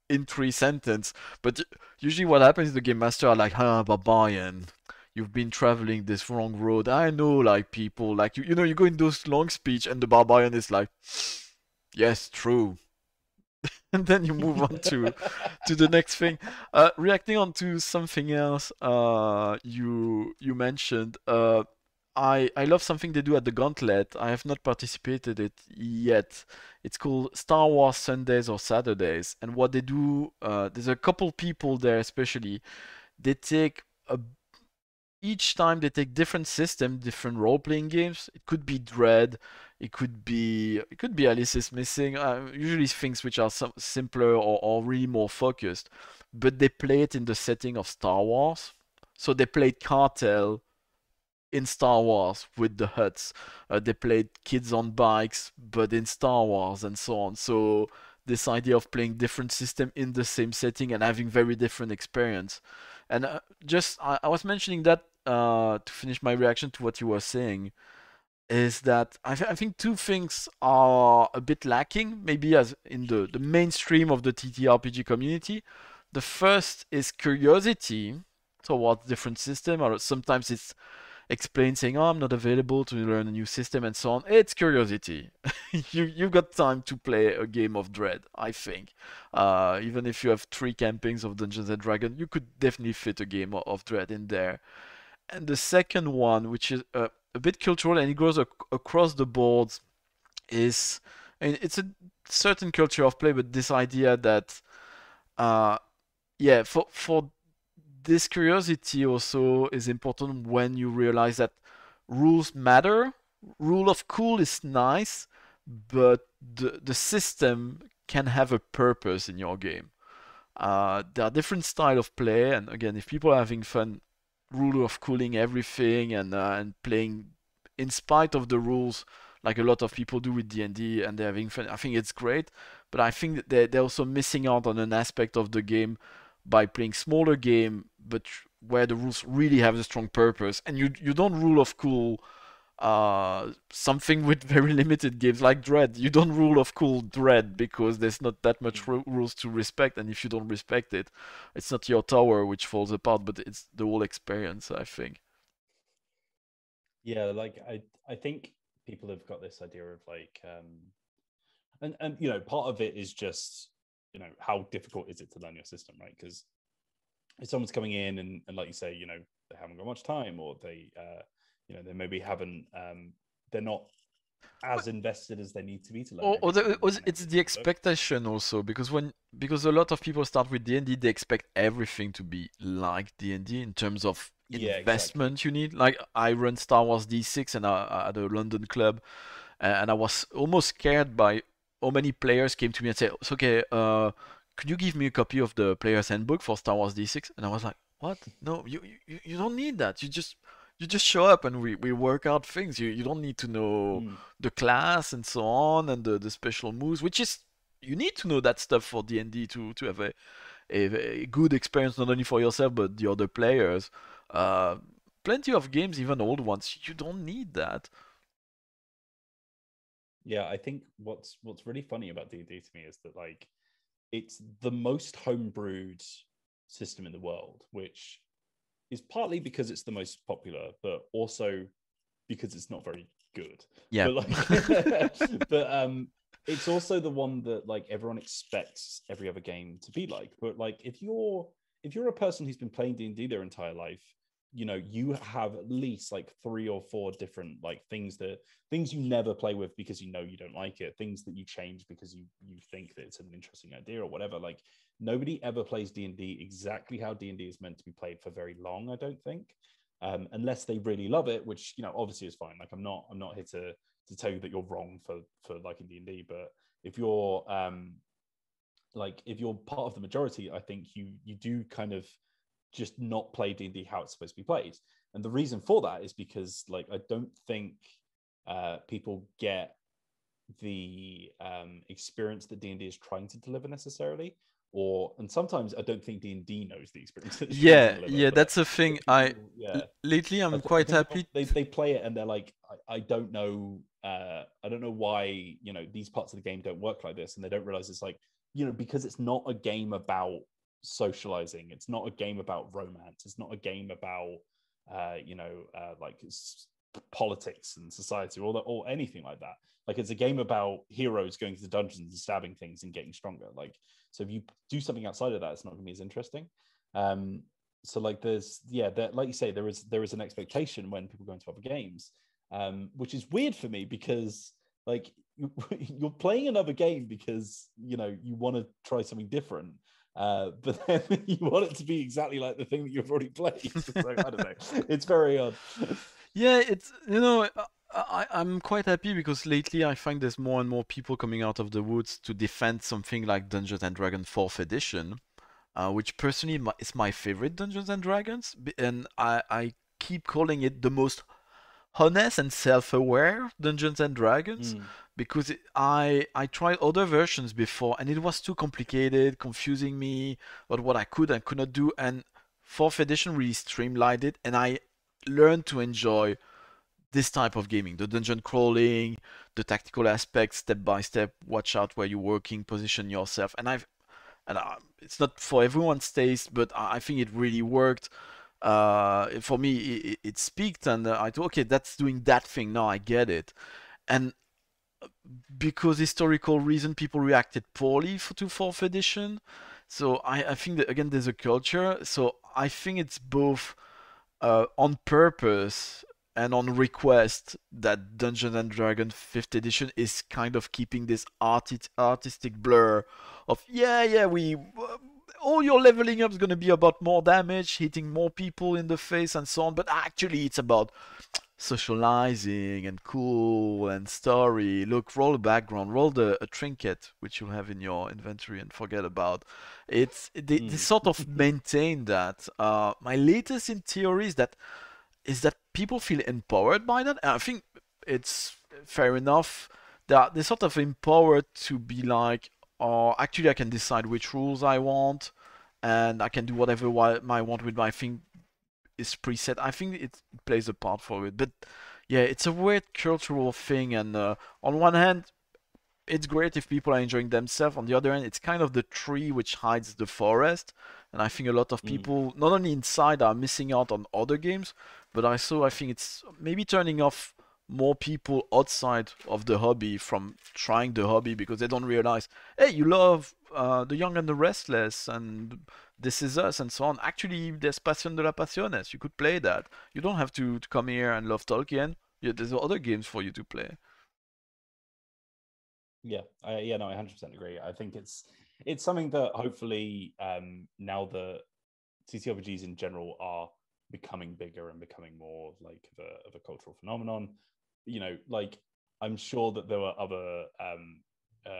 in 3 sentences. But usually what happens is the game master are like, ah, barbarian, you've been traveling this wrong road. I know, like, people, like, you know, you go in those long speech, and the barbarian is like, yes, true. And then you move on to the next thing. Reacting on to something else you mentioned, I love something they do at the Gauntlet. I have not participated it yet. It's called Star Wars Sundays or Saturdays. And what they do, there's a couple people there especially. They take each time they take different system, different role-playing games. It could be Dread. It could be Alice is Missing. Usually things which are simpler or really more focused, but they play it in the setting of Star Wars. So they played Cartel in Star Wars with the Hutts. They played Kids on Bikes, but in Star Wars and so on. So this idea of playing different system in the same setting and having very different experience. And I was mentioning that to finish my reaction to what you were saying. Is that I think 2 things are a bit lacking, maybe as in the mainstream of the TTRPG community. The first is curiosity towards different systems, or sometimes it's explained saying, oh, I'm not available to learn a new system and so on. It's curiosity. You've got time to play a game of Dread, I think. Even if you have 3 campings of Dungeons & Dragons, you could definitely fit a game of Dread in there. And the second one, which is... a bit cultural, and it goes across the board, is, and it's a certain culture of play, but this idea that for this curiosity also is important when you realize that rules matter. Rule of cool is nice, but the system can have a purpose in your game. There are different styles of play, and again, if people are having fun rule of cooling everything and playing in spite of the rules, like a lot of people do with D&D, and they're having fun, I think it's great. But I think that they're also missing out on an aspect of the game by playing smaller game, but where the rules really have a strong purpose. And you don't rule of cool something with very limited games like Dread. You don't rule of cool Dread because there's not that much rules to respect, and if you don't respect it, it's not your tower which falls apart, but it's the whole experience, I think. Yeah, like I think people have got this idea of like and you know, part of it is just, you know, how difficult is it to learn your system, right? Because if someone's coming in and like you say, you know, they haven't got much time, or they you know, they maybe haven't, they're not as invested as they need to be to learn. Or it's the expectation also, because a lot of people start with D&D, they expect everything to be like D&D in terms of investment. Yeah, exactly. You need. Like, I run Star Wars D6 and at a London club, and I was almost scared by how many players came to me and said, it's okay, could you give me a copy of the player's handbook for Star Wars D6? And I was like, what? No, you don't need that. You just show up and we work out things. You don't need to know the class and so on, and the special moves, which is, you need to know that stuff for D&D to have a good experience, not only for yourself, but the other players. Plenty of games, even old ones, you don't need that. Yeah, I think what's really funny about D&D to me is that, like, it's the most homebrewed system in the world, which... is partly because it's the most popular, but also because it's not very good. Yeah. But it's also the one that, like, everyone expects every other game to be like. But like, if you're a person who's been playing D&D their entire life, you know, you have at least like 3 or 4 different, like, things you never play with because you know you don't like it, things that you change because you think that it's an interesting idea or whatever. Like, nobody ever plays D&D exactly how D&D is meant to be played for very long, I don't think. unless they really love it, which, you know, obviously is fine. Like, I'm not here to tell you that you're wrong for liking D&D, but if you're if you're part of the majority, I think you do kind of just not play D&D how it's supposed to be played. And the reason for that is because, like, I don't think people get the experience that D&D is trying to deliver necessarily, and sometimes I don't think D&D knows the experience. Yeah, that's the thing. Lately I'm quite happy. They play it and they're like, I don't know why, you know, these parts of the game don't work like this, and they don't realize it's like, you know, because it's not a game about socializing. It's not a game about romance. It's not a game about politics and society or anything like that. Like, it's a game about heroes going to the dungeons and stabbing things and getting stronger. Like, so if you do something outside of that, it's not going to be as interesting. So like like you say, there is an expectation when people go into other games, which is weird for me, because like you're playing another game because, you know, you want to try something different. But then you want it to be exactly like the thing that you've already played. So, I don't know. It's very odd. Yeah, it's, you know, I'm quite happy because lately I find there's more and more people coming out of the woods to defend something like Dungeons & Dragons 4th edition, which personally is my favorite Dungeons & Dragons. And I keep calling it the most honest and self-aware Dungeons & Dragons, because I tried other versions before and it was too complicated, confusing me about what I could and could not do. And 4th edition really streamlined it, and I learned to enjoy this type of gaming, the dungeon crawling, the tactical aspects, step by step, watch out where you're working, position yourself. And it's not for everyone's taste, but I think it really worked. For me, it speaked, and I thought, okay, that's doing that thing. Now I get it. And because historical reason, people reacted poorly to 4th edition. So I think that, again, there's a culture. So I think it's both on purpose and on request that Dungeons & Dragons 5th edition is kind of keeping this artistic blur of, all your leveling up is going to be about more damage, hitting more people in the face and so on, but actually it's about socializing and cool and story. Look, roll a background, roll a trinket which you'll have in your inventory and forget about. They sort of maintain that. My latest in theory is that people feel empowered by that. And I think it's fair enough that they're sort of empowered to be like, or actually I can decide which rules I want and I can do whatever I want with my thing is preset. I think it plays a part for it. But yeah, it's a weird cultural thing. And on one hand, it's great if people are enjoying themselves. On the other hand, it's kind of the tree which hides the forest. And I think a lot of people, not only inside, are missing out on other games, but also I think it's maybe turning off more people outside of the hobby from trying the hobby, because they don't realize, hey, you love The Young and the Restless and This Is Us and so on. Actually, there's Pasión de la Pasiones. You could play that. You don't have to come here and love Tolkien. Yeah, there's other games for you to play. Yeah, I 100% agree. I think it's something that hopefully now that TTRPGs in general are becoming bigger and becoming more like of a cultural phenomenon, you know, like I'm sure that there were other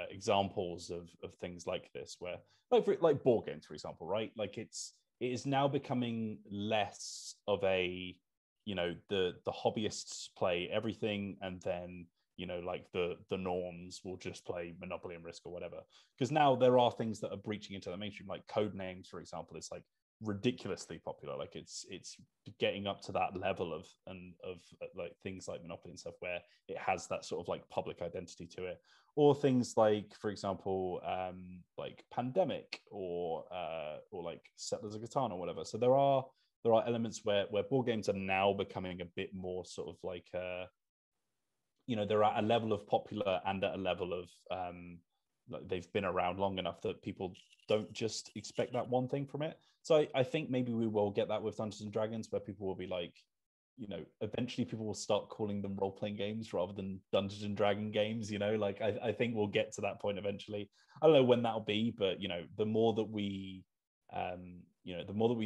examples of things like this where, like, like board games, for example, right? Like it is now becoming less of a, you know, the hobbyists play everything, and then, you know, like the norms will just play Monopoly and Risk or whatever. Because now there are things that are breaching into the mainstream, like Codenames, for example. It's like ridiculously popular. Like it's getting up to that level of like things like Monopoly and stuff, where it has that sort of like public identity to it. Or things like, for example, like Pandemic or like Settlers of Catan or whatever. So there are elements where board games are now becoming a bit more sort of like you know, they're at a level of popular and at a level of they've been around long enough that people don't just expect that one thing from it. So I think maybe we will get that with Dungeons & Dragons, where people will be like, you know, eventually people will start calling them role-playing games rather than Dungeons & Dragons games, you know? Like, I think we'll get to that point eventually. I don't know when that'll be, but, you know, the more that we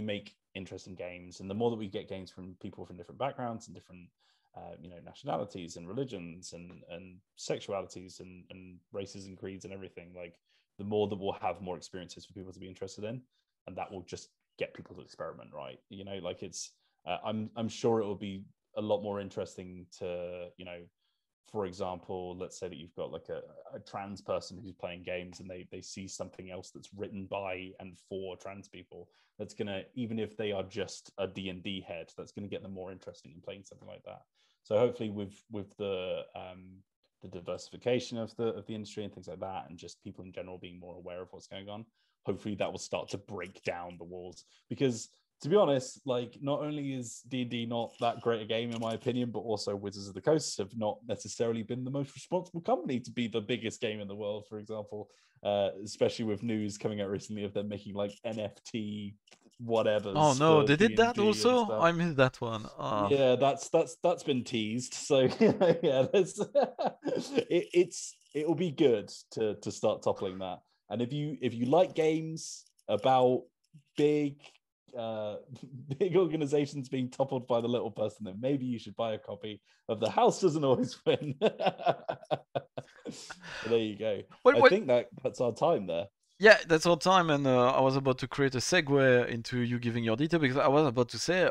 make interesting games. And the more that we get games from people from different backgrounds and different nationalities and religions and sexualities and races and creeds and everything, like the more that we'll have more experiences for people to be interested in, and that will just get people to experiment, right? You know, like it's I'm sure it will be a lot more interesting to, you know, for example, let's say that you've got like a trans person who's playing games and they see something else that's written by and for trans people. That's going to, even if they are just a D&D head, that's going to get them more interesting in playing something like that. So hopefully with the diversification of the industry and things like that, and just people in general being more aware of what's going on, hopefully that will start to break down the walls. Because to be honest, like, not only is D&D not that great a game in my opinion, but also Wizards of the Coast have not necessarily been the most responsible company to be the biggest game in the world, for example, especially with news coming out recently of them making like NFT whatever. Oh no, they did that also? I missed that one. Yeah, that's been teased. So yeah, it'll be good to start toppling that. And if you like games about big organizations being toppled by the little person, then maybe you should buy a copy of The House Doesn't Always Win. There you go. Wait. I think that's our time there. Yeah, that's our time, and I was about to create a segue into you giving your detail, because I was about to say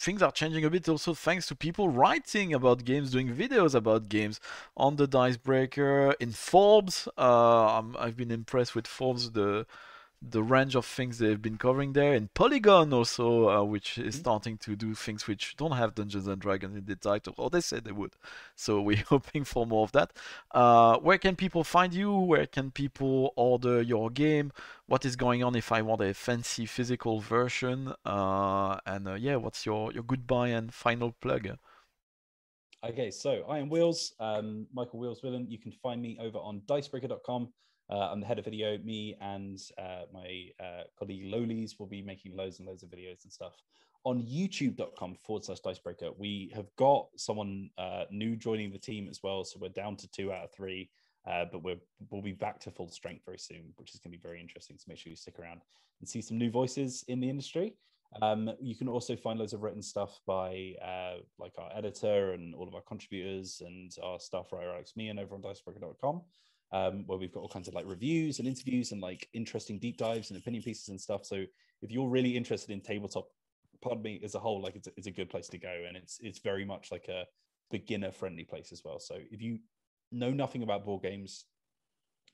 things are changing a bit also thanks to people writing about games, doing videos about games on the Dicebreaker, in Forbes. I've been impressed with Forbes, the range of things they've been covering there, and Polygon also, which is starting to do things which don't have Dungeons and Dragons in the title, or they said they would. So we're hoping for more of that. Where can people find you? Where can people order your game? What is going on if I want a fancy physical version? What's your goodbye and final plug? Okay, so I am Wheels, Michael Wheels Willem. You can find me over on Dicebreaker.com. I'm the head of video. Me and my colleague Lolies will be making loads and loads of videos and stuff on youtube.com/Dicebreaker. We have got someone new joining the team as well, so we're down to 2 out of 3, but we'll be back to full strength very soon, which is going to be very interesting. So make sure you stick around and see some new voices in the industry. You can also find loads of written stuff by like our editor and all of our contributors and our staff writer Alex Meehan over on Dicebreaker.com. Where we've got all kinds of like reviews and interviews and like interesting deep dives and opinion pieces and stuff. So if you're really interested in tabletop, pardon me, as a whole, like it's a good place to go, and it's very much like a beginner friendly place as well. So if you know nothing about board games,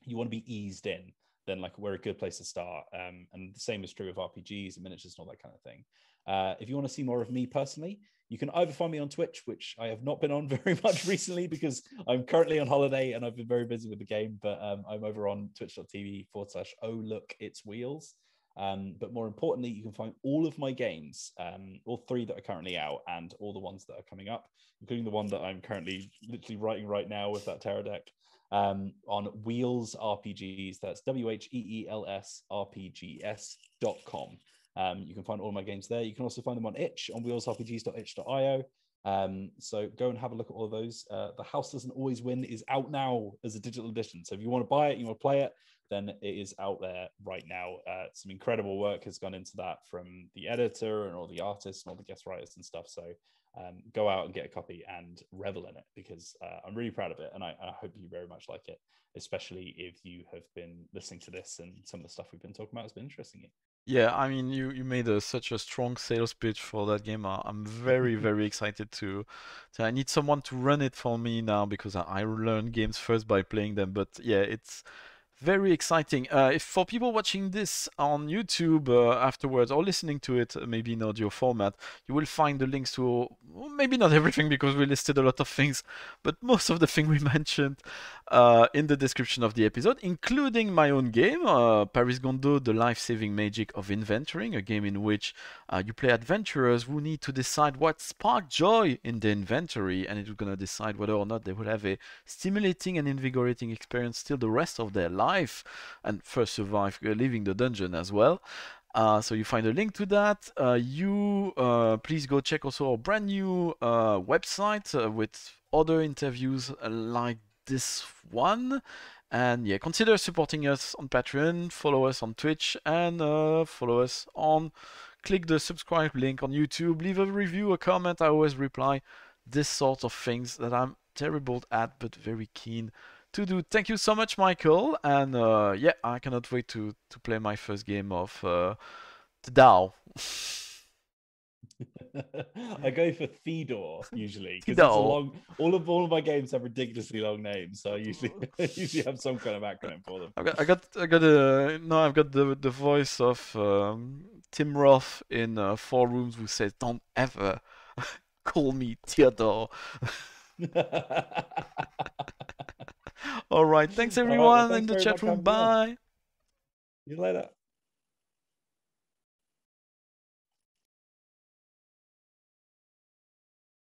you want to be eased in, then like we're a good place to start. And the same is true of RPGs and miniatures and all that kind of thing. If you want to see more of me personally, you can either find me on Twitch, which I have not been on very much recently because I'm currently on holiday and I've been very busy with the game, but I'm over on twitch.tv/ohlookitswheels. But more importantly, you can find all of my games, all 3 that are currently out and all the ones that are coming up, including the one that I'm currently literally writing right now with that tarot deck, on wheelsrpgs. That's wheelsrpgs.com. You can find all my games there. You can also find them on itch, on wheelsrpgs.itch.io. So go and have a look at all of those. The House Doesn't Always Win is out now as a digital edition. So if you want to buy it, you want to play it, then it is out there right now. Some incredible work has gone into that from the editor and all the artists and all the guest writers and stuff. So go out and get a copy and revel in it, because I'm really proud of it, and I hope you very much like it, especially if you have been listening to this and some of the stuff we've been talking about has been interesting to you. Yeah, I mean, you made such a strong sales pitch for that game. I'm very, very excited to. I need someone to run it for me now, because I learn games first by playing them. But yeah, it's very exciting. If for people watching this on YouTube afterwards, or listening to it maybe in audio format, you will find the links to, well, maybe not everything, because we listed a lot of things, but most of the things we mentioned in the description of the episode, including my own game, Paris Gondo, The Life Saving Magic of Inventoring, a game in which you play adventurers who need to decide what sparked joy in the inventory, and it's going to decide whether or not they will have a stimulating and invigorating experience still the rest of their life. And first survive leaving the dungeon as well. So you find a link to that. Please go check also our brand new website with other interviews like this one. And yeah, consider supporting us on Patreon, follow us on Twitch, and follow us on click the subscribe link on YouTube, leave a review, a comment, I always reply. This sort of things that I'm terrible at, but very keen to do. Thank you so much, Michael, and yeah, I cannot wait to play my first game of the DAO. I go for Theodore usually because it's a long. All of my games have ridiculously long names, so I usually have some kind of acronym for them. I've got the voice of Tim Roth in Four Rooms, who says, "Don't ever call me Theodore." All right, thanks everyone in the chat room. Bye. See you later.